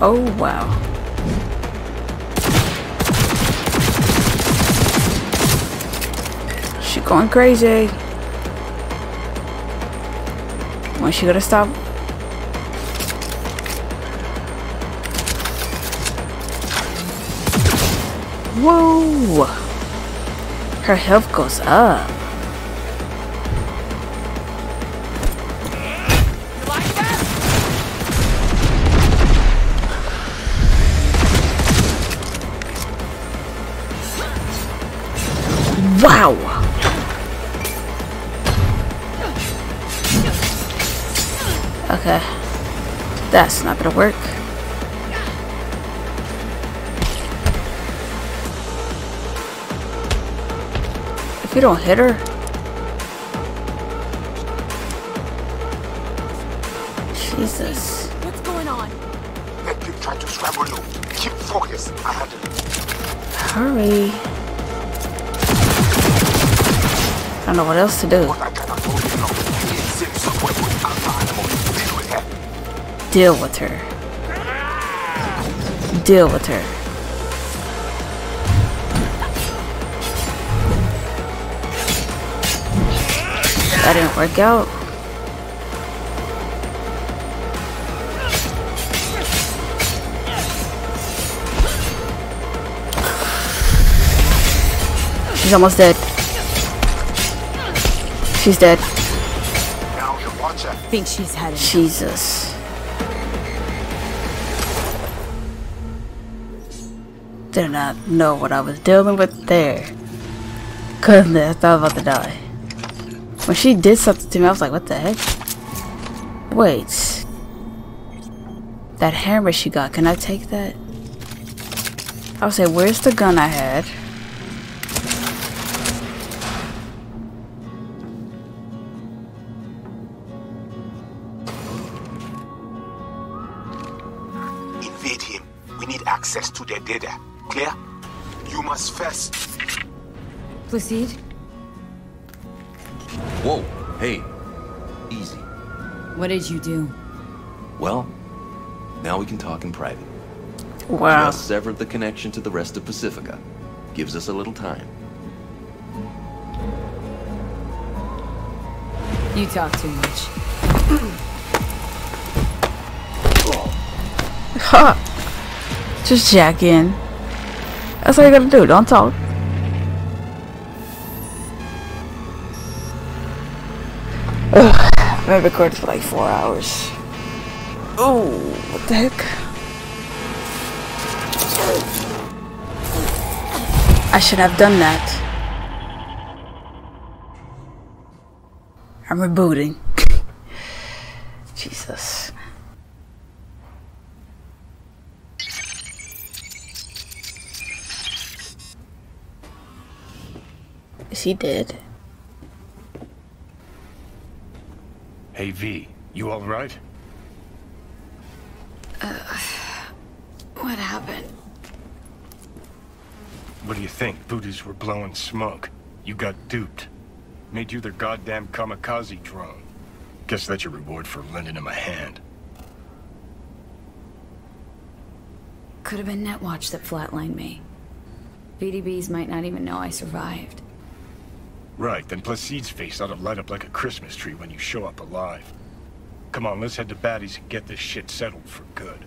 Oh wow. She going crazy. When she gonna stop? Whoa! Her health goes up. Wow! Okay, that's not gonna work. If you don't hit her, Jesus. What's going on? Let me try to scramble you. Keep focus. I had it. Hurry! I don't know what else to do. Deal with her. Deal with her. That didn't work out. She's almost dead. She's dead. I think she's headed. Jesus. Did not know what I was dealing with there. Goodness, I was about to die. When she did something to me, I was like, what the heck? Wait. That hammer she got, can I take that? I would say, where's the gun I had? Invade him. We need access to their data. Clear? You must first. Placide? Whoa, hey. Easy. What did you do? Well, now we can talk in private. Wow. Just severed the connection to the rest of Pacifica. Gives us a little time. You talk too much. Ha! Just jack in. That's all you gotta do, don't talk. Ugh, I've been recording for like four hours. Oh, what the heck? I should have done that. I'm rebooting. Jesus. Is he dead? Hey V, you all right? Uh, what happened? What do you think? Voodoo's were blowing smoke. You got duped. Made you their goddamn kamikaze drone. Guess that's your reward for lending him a hand. Could have been Netwatch that flatlined me. V D Bs might not even know I survived. Right, then Placide's face ought to light up like a Christmas tree when you show up alive. Come on, let's head to Batty's and get this shit settled for good.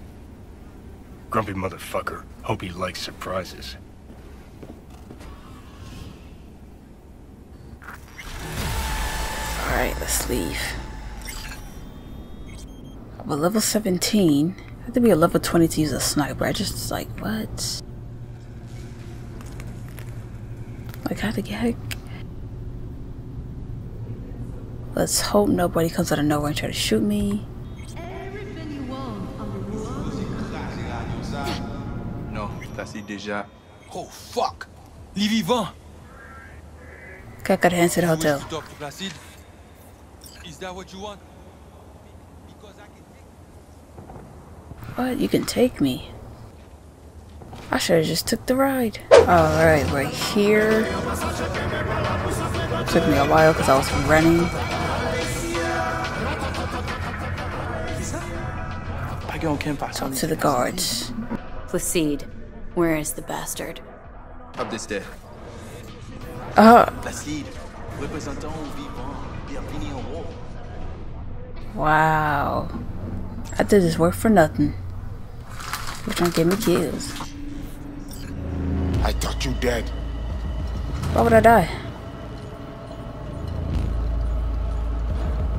Grumpy motherfucker. Hope he likes surprises. Alright, let's leave. I'm a level seventeen. I have to be a level twenty to use a sniper. I just like, what? Like, how the heck? Let's hope nobody comes out of nowhere and try to shoot me. Oh fuck! Les vivants! Okay, I gotta head to the hotel. Doctor Placide, is that what you want? Because I can take. What? You can take me? I should have just took the ride. All right, right here. Took me a while because I was running. Talk to the guards. Placide, where is the bastard? Up this day. Uh. Wow. I did this work for nothing. You're trying to get me kills. I thought you dead. Why would I die?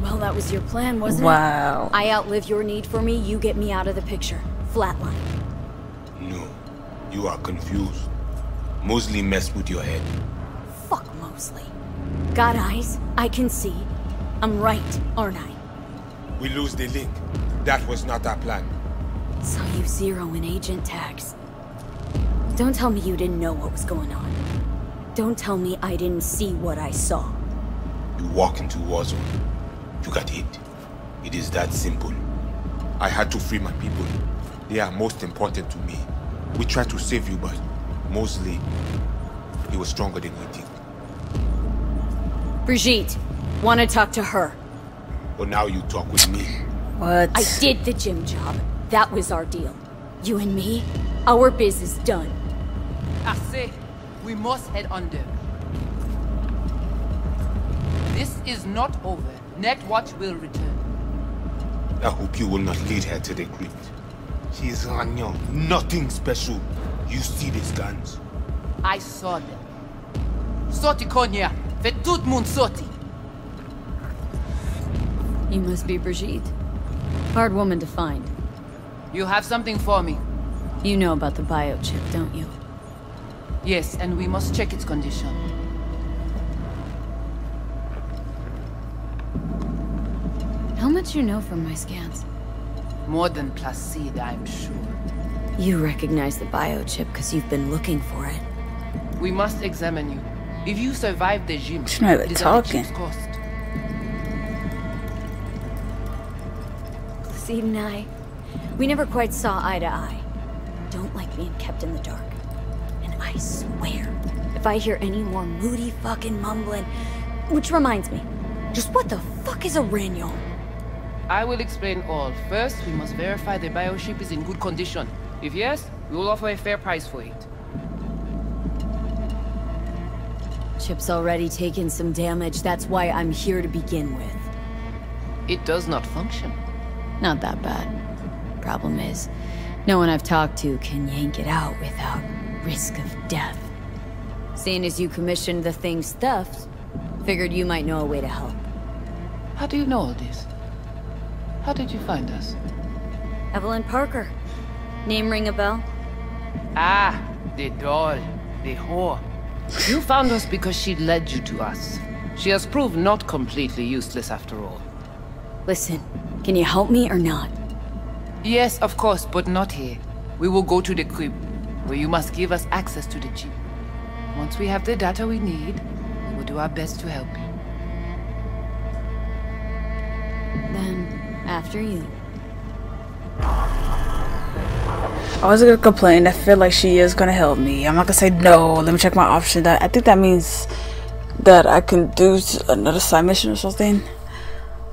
Well, that was your plan, wasn't wow. it? Wow. I outlive your need for me, you get me out of the picture. Flatline. No, you are confused. Mosley messed with your head. Fuck Mosley. Got eyes, I can see. I'm right, aren't I? We lose the link. That was not our plan. So you zero in agent tags. Don't tell me you didn't know what was going on. Don't tell me I didn't see what I saw. You walk into warzone. You got hit. It is that simple. I had to free my people. They are most important to me. We tried to save you, but mostly, he was stronger than we think. Brigitte, want to talk to her? Well, now you talk with me. What? I did the gym job. That was our deal. You and me, our biz is done. I say, we must head under. This is not over. Netwatch will return. I hope you will not lead her to the crypt. She is Ranyo. Nothing special. You see these guns? I saw them. Sorti Konya, with tout moun sorti. You must be Brigitte. Hard woman to find. You have something for me. You know about the biochip, don't you? Yes, and we must check its condition. How much you know from my scans? More than Placide, I'm sure. You recognize the biochip because you've been looking for it. We must examine you. If you survive the gym, it's not even talking. Placide and I, we never quite saw eye to eye. Don't like being kept in the dark. And I swear, if I hear any more moody fucking mumbling, which reminds me, just what the fuck is a Ranyo? I will explain all. First, we must verify the biochip is in good condition. If yes, we will offer a fair price for it. Chip's already taken some damage, that's why I'm here to begin with. It does not function. Not that bad. Problem is, no one I've talked to can yank it out without risk of death. Seeing as you commissioned the thing's theft, figured you might know a way to help. How do you know all this? How did you find us? Evelyn Parker. Name ring a bell? Ah, the doll, the whore. You found us because she led you to us. She has proved not completely useless after all. Listen, can you help me or not? Yes, of course, but not here. We will go to the crib, where you must give us access to the chip. Once we have the data we need, we will do our best to help you. Then, after you. I wasn't gonna complain. I feel like she is gonna help me. I'm not gonna say no. Let me check my option. I think that means that I can do another side mission or something.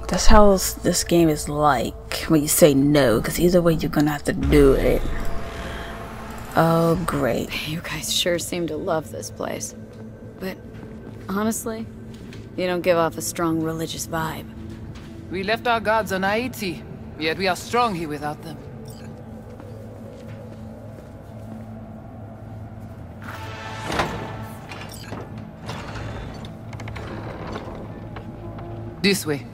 That's how this game is like when you say no, because either way you're gonna have to do it. Oh great! You guys sure seem to love this place, but honestly, you don't give off a strong religious vibe. We left our guards on Haiti, yet we are strong here without them. This way.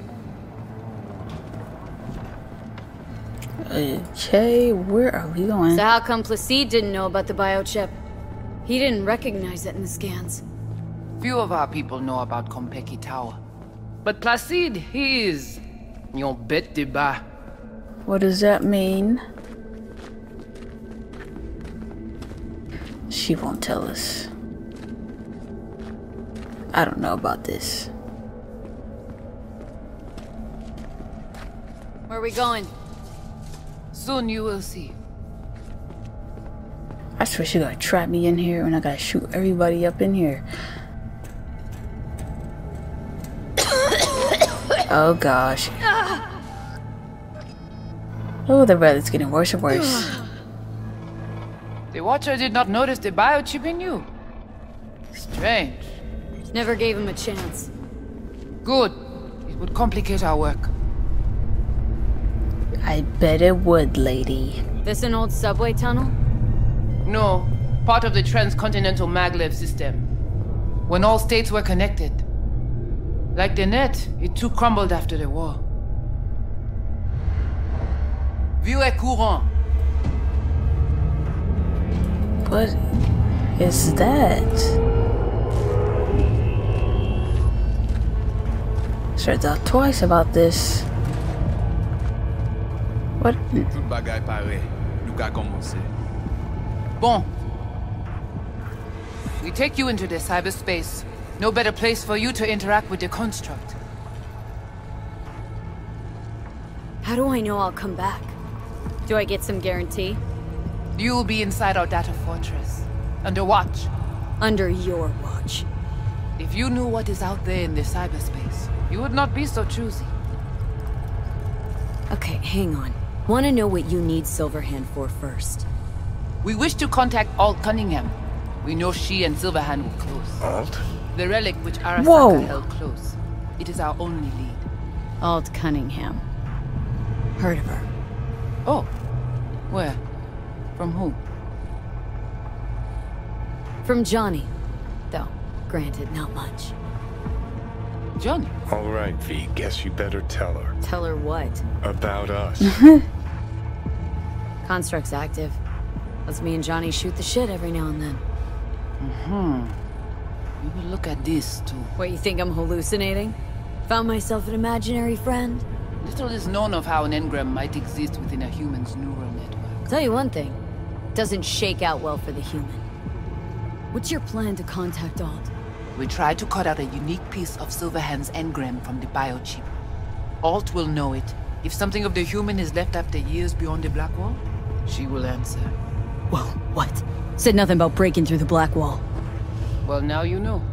Okay, where are we going? So how come Placide didn't know about the biochip? He didn't recognize it in the scans. Few of our people know about Compeki Tower. But Placide, he is your bête de bas. What does that mean? She won't tell us. I don't know about this. Where are we going? Soon you will see. I swear she gotta trap me in here and I gotta shoot everybody up in here. Oh gosh. Oh, the weather's getting worse and worse. The Watcher did not notice the biochip in you. Strange. Never gave him a chance. Good. It would complicate our work. I bet it would, lady. This an old subway tunnel? No. Part of the transcontinental maglev system. When all states were connected. Like the net, it too crumbled after the war. Vieux courant. What is that? I thought twice about this. What? Bon. We take you into the cyberspace. No better place for you to interact with the construct. How do I know I'll come back? Do I get some guarantee? You'll be inside our data fortress. Under watch. Under your watch. If you knew what is out there in the cyberspace, you would not be so choosy. Okay, hang on. Want to know what you need Silverhand for first? We wish to contact Alt Cunningham. We know she and Silverhand will close. Alt? The relic which Arasaka Whoa. held close. It is our only lead. Alt Cunningham. Heard of her. Oh. Where? From who? From Johnny. Though, granted, not much. Johnny. All right, V. Guess you better tell her. Tell her what? About us. Construct's active. Lets me and Johnny shoot the shit every now and then. Mm-hmm. You will look at this, too. What, you think I'm hallucinating? Found myself an imaginary friend? Little is known of how an engram might exist within a human's neural network. Tell you one thing. It doesn't shake out well for the human. What's your plan to contact Alt? We try to cut out a unique piece of Silverhand's engram from the biochip. Alt will know it. If something of the human is left after years beyond the Black Wall, she will answer. Whoa, what? Said nothing about breaking through the Black Wall. Well, now you know.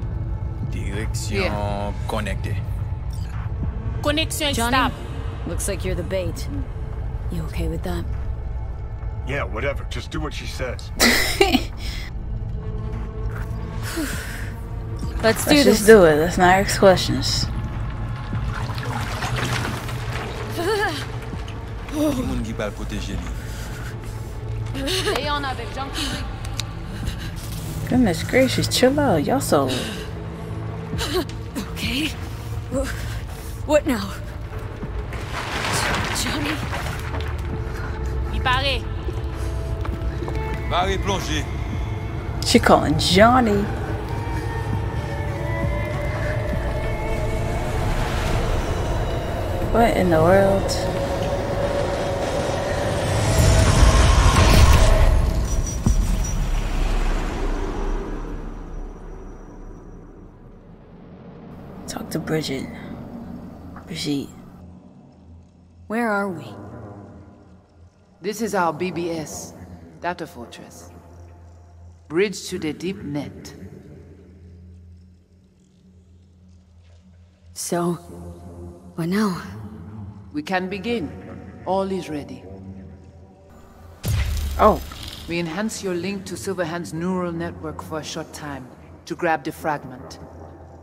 Direction yeah. connected. Connection Johnny, stop. Looks like you're the bait. You okay with that? Yeah, whatever. Just do what she says. Let's do Let's this. Just do it. Let's not ask questions. Goodness gracious, chill out, y'all so. Okay. What now? Johnny. She calling Johnny. What in the world? Talk to Brigitte. Brigitte. Where are we? This is our B B S, Data Fortress. Bridge to the deep net. So, what now? We can begin. All is ready. Oh. We enhance your link to Silverhand's neural network for a short time to grab the fragment.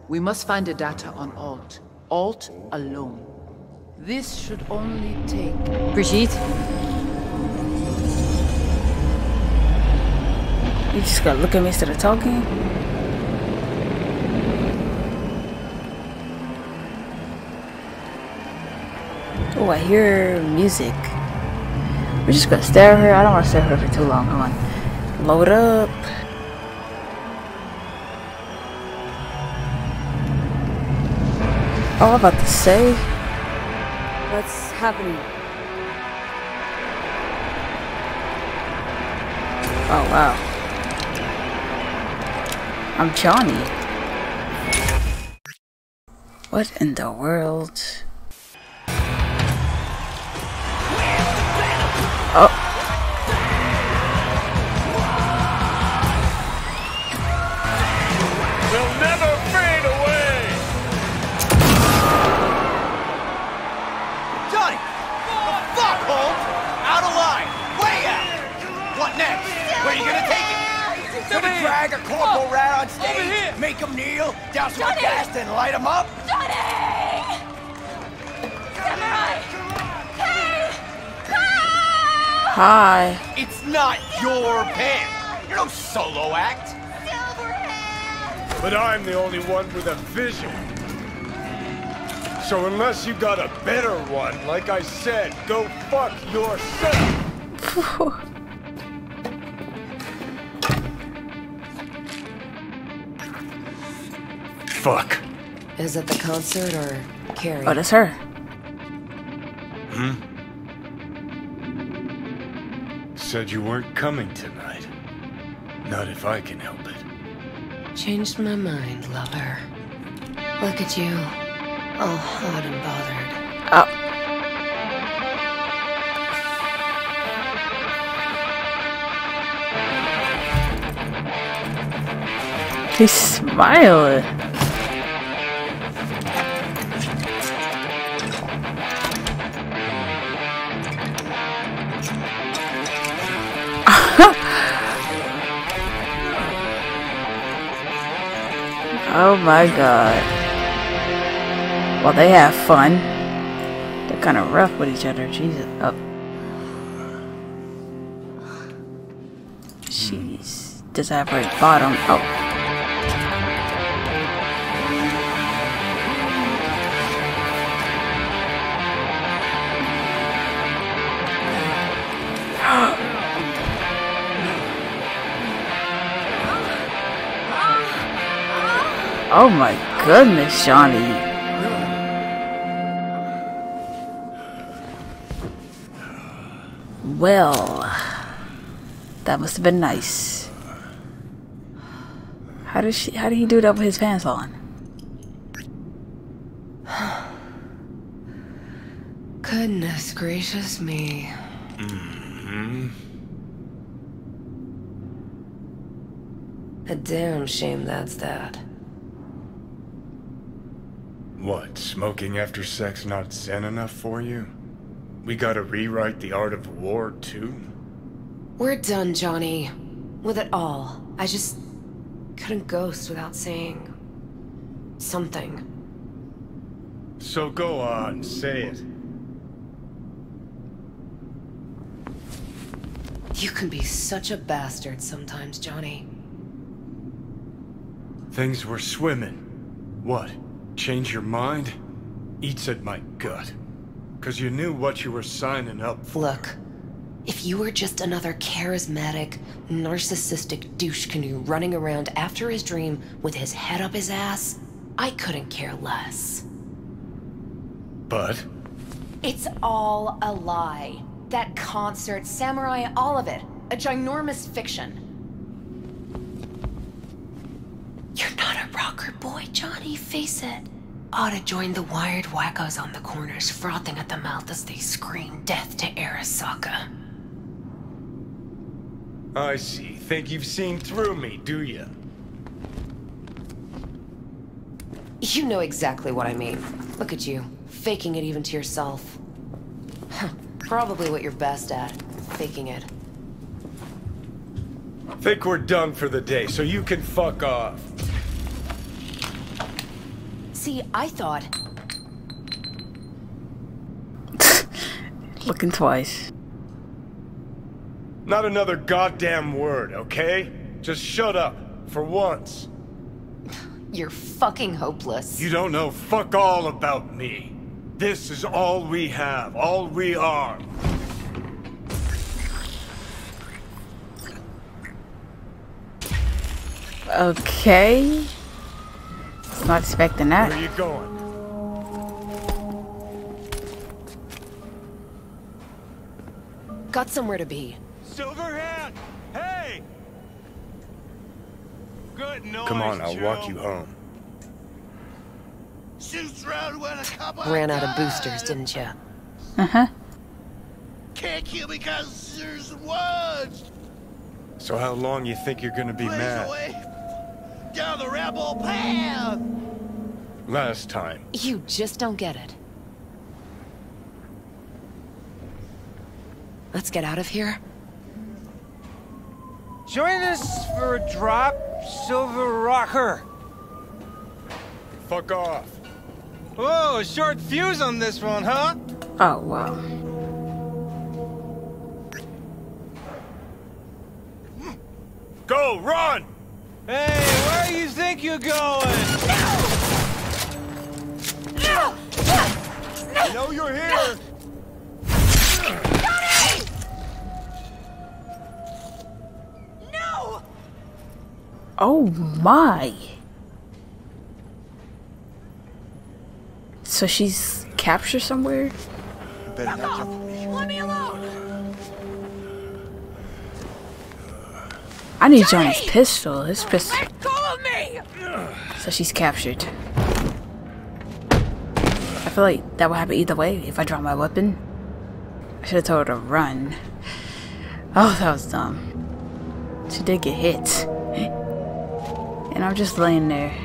We must find the data on Alt. Alt alone. This should only take... Brigitte? You just gotta look at me instead of talking? Oh, I hear music. We're just gonna stare at her. I don't want to stare at her for too long. Come on. Load up. I was about to say. What's happening? Oh wow. I'm Johnny. What in the world? Oh. We'll never fade away. Johnny, the fuck hole, out of line, way out. What next? Where are you gonna take it? Gonna drag a corporal oh, rat on stage, make him kneel, douse him with gas, then light him up? Johnny! Samurai! Hey! Hi. It's not your band. You're no solo act. Silverhand. But I'm the only one with a vision. So unless you got a better one, like I said, go fuck yourself. Fuck. Is it the concert or Carrie? Oh, that's her. Hmm? Said you weren't coming tonight. Not if I can help it. Changed my mind, lover. Look at you. All hot and bothered. Oh. He's smiling. Oh my god. Well, they have fun. They're kind of rough with each other. Jesus. Oh. She's does have her bottom. Oh. Oh my goodness, Johnny. Well, that must have been nice. How does she? How did he do that with his pants on? Goodness gracious me. Mm-hmm. A damn shame that's that. What, smoking after sex not zen enough for you? We gotta rewrite the art of war, too? We're done, Johnny. With it all. I just couldn't ghost without saying something. So go on, say it. You can be such a bastard sometimes, Johnny. Things were swimming. What? Change your mind? Eats at my gut. Cause you knew what you were signing up for. Look, if you were just another charismatic, narcissistic douche canoe running around after his dream with his head up his ass, I couldn't care less. But? It's all a lie. That concert, samurai, all of it. A ginormous fiction. You're not a rocker boy, Johnny, face it. Oughta join the wired wackos on the corners, frothing at the mouth as they scream death to Arasaka. I see. Think you've seen through me, do ya? You know exactly what I mean. Look at you, faking it even to yourself. Probably what you're best at, faking it. Think we're done for the day, so you can fuck off. See, I thought... Looking twice. Not another goddamn word, okay? Just shut up, for once. You're fucking hopeless. You don't know fuck all about me. This is all we have, all we are. Okay. Not expecting that. Where are you going? Got somewhere to be. Silverhand! Hey! Good noise, come on, I'll Joe. walk you home. Shoots round when a couple ran out of boosters, didn't you? Uh-huh. Can't kill because there's one. So how long you think you're gonna be Please mad? Away. Down the rebel path! Last time. You just don't get it. Let's get out of here. Join us for a drop, Silver Rocker. Fuck off. Whoa, short fuse on this one, huh? Oh, wow. Go, run! Hey, where do you think you're going? No! No! I know you're here! Johnny! No! Oh my! So she's captured somewhere? Better not jump on me. Let me alone. I need Johnny's Johnny! pistol. His pistol. Let go of me! So she's captured. I feel like that would happen either way if I draw my weapon. I should have told her to run. Oh, that was dumb. She did get hit. And I'm just laying there.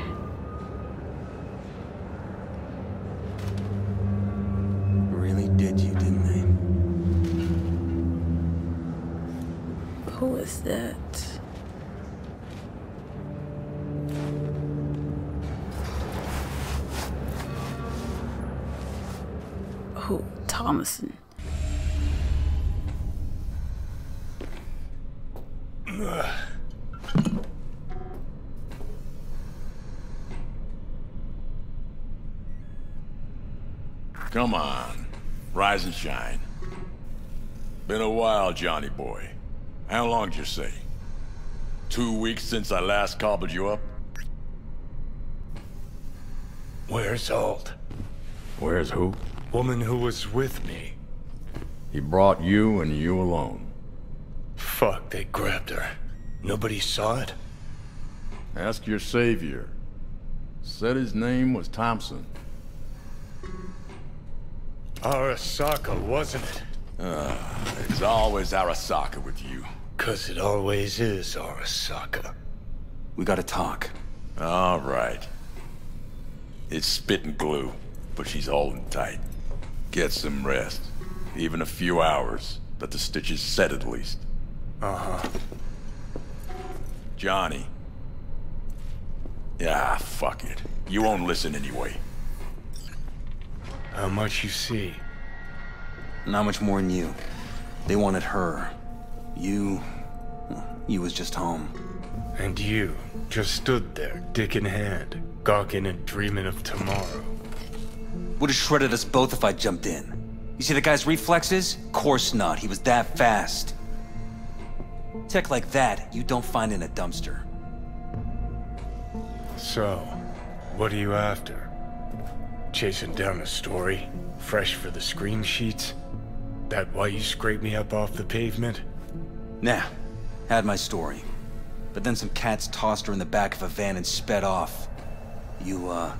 That oh, Thomason. Ugh. Come on, rise and shine. Been a while, Johnny boy. How long'd you say? Two weeks since I last cobbled you up? Where's Alt? Where's who? Woman who was with me. He brought you and you alone. Fuck, they grabbed her. Nobody saw it? Ask your savior. Said his name was Thompson. Arasaka, wasn't it? Uh, it's always Arasaka with you. Cause it always is Arasaka. We gotta talk. All right. It's spitting glue, but she's holding tight. Get some rest. Even a few hours. That the stitches set at least. Uh-huh. Johnny. Yeah, fuck it. You won't listen anyway. How much you see? Not much more than you. They wanted her. You... you was just home. And you just stood there, dick in hand, gawking and dreaming of tomorrow. Would have shredded us both if I jumped in. You see the guy's reflexes? Course not, he was that fast. Tech like that, you don't find in a dumpster. So, what are you after? Chasing down a story? Fresh for the screen sheets? That why you scraped me up off the pavement? Nah, had my story. But then some cats tossed her in the back of a van and sped off. You, uh,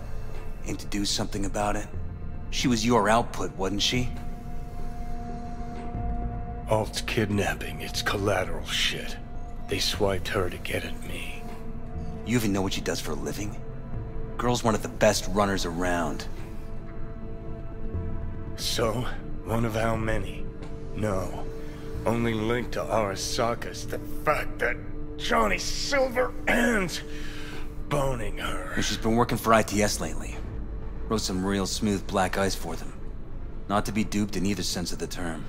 aim to do something about it? She was your output, wasn't she? Alt's kidnapping, it's collateral shit. They swiped her to get at me. You even know what she does for a living? Girl's one of the best runners around. So? One of how many? No. Only link to Arasaka is the fact that Johnny Silverhand's boning her. And she's been working for I T S lately. Wrote some real smooth black eyes for them. Not to be duped in either sense of the term.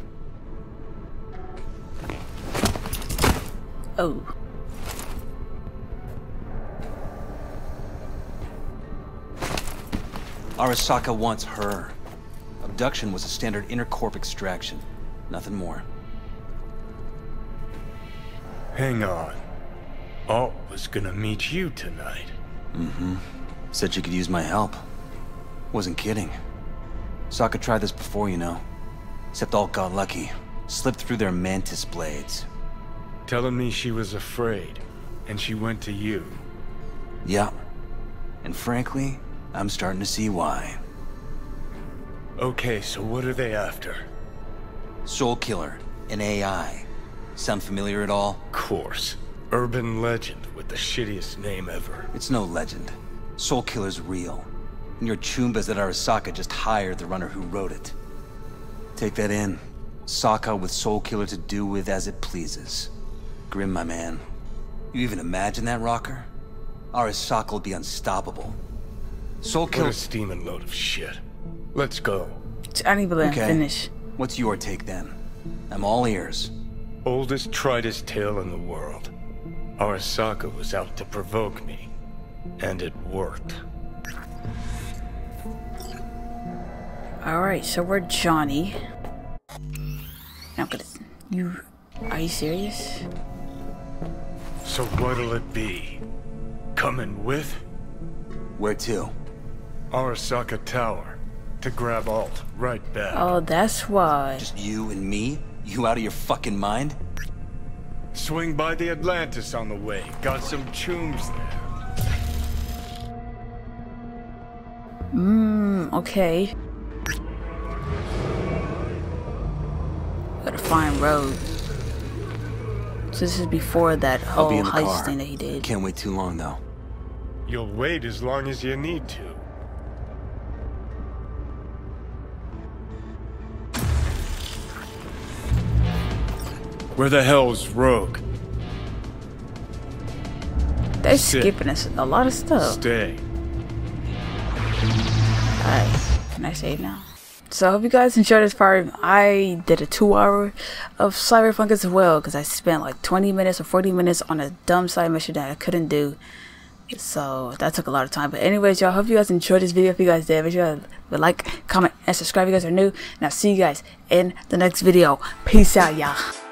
Oh. Arasaka wants her. Abduction was a standard intercorp extraction. Nothing more. Hang on. Alt was gonna meet you tonight. Mm-hmm. Said she could use my help. Wasn't kidding. Sokka tried this before, you know. Except Alt got lucky. slipped through their mantis blades. Telling me she was afraid, and she went to you. Yeah. And frankly, I'm starting to see why. Okay, so what are they after? Soulkiller, an A I. Sound familiar at all? Of course. Urban legend with the shittiest name ever. It's no legend. Soulkiller's real. And your chumbas at Arasaka just hired the runner who wrote it. Take that in. Saka with Soulkiller to do with as it pleases. Grim, my man. You even imagine that, Rocker? Arasaka will be unstoppable. Soulkiller... What a steaming load of shit. Let's go. It's unbelievable. Okay. Finish. What's your take then? I'm all ears. Oldest, tritest tale in the world. Arasaka was out to provoke me. And it worked. Alright, so we're Johnny. Now, you... Are you serious? So what'll it be? Coming with? Where to? Arasaka Tower. To grab Alt right back. Oh, that's why. Just you and me? You out of your fucking mind? Swing by the Atlantis on the way. Got some chooms there. Mmm, okay. Gotta find Rogue. So this is before that whole heist thing that he did. Can't wait too long though. You'll wait as long as you need to. Where the hell's Rogue? They're Sit. skipping us a lot of stuff. Stay. Alright, can I save now? So I hope you guys enjoyed this part. I did a two hour of Cyberpunk as well, because I spent like twenty minutes or forty minutes on a dumb side mission that I couldn't do. So that took a lot of time. But anyways, y'all, hope you guys enjoyed this video. If you guys did, make sure to like, comment, and subscribe if you guys are new. And I'll see you guys in the next video. Peace out, y'all.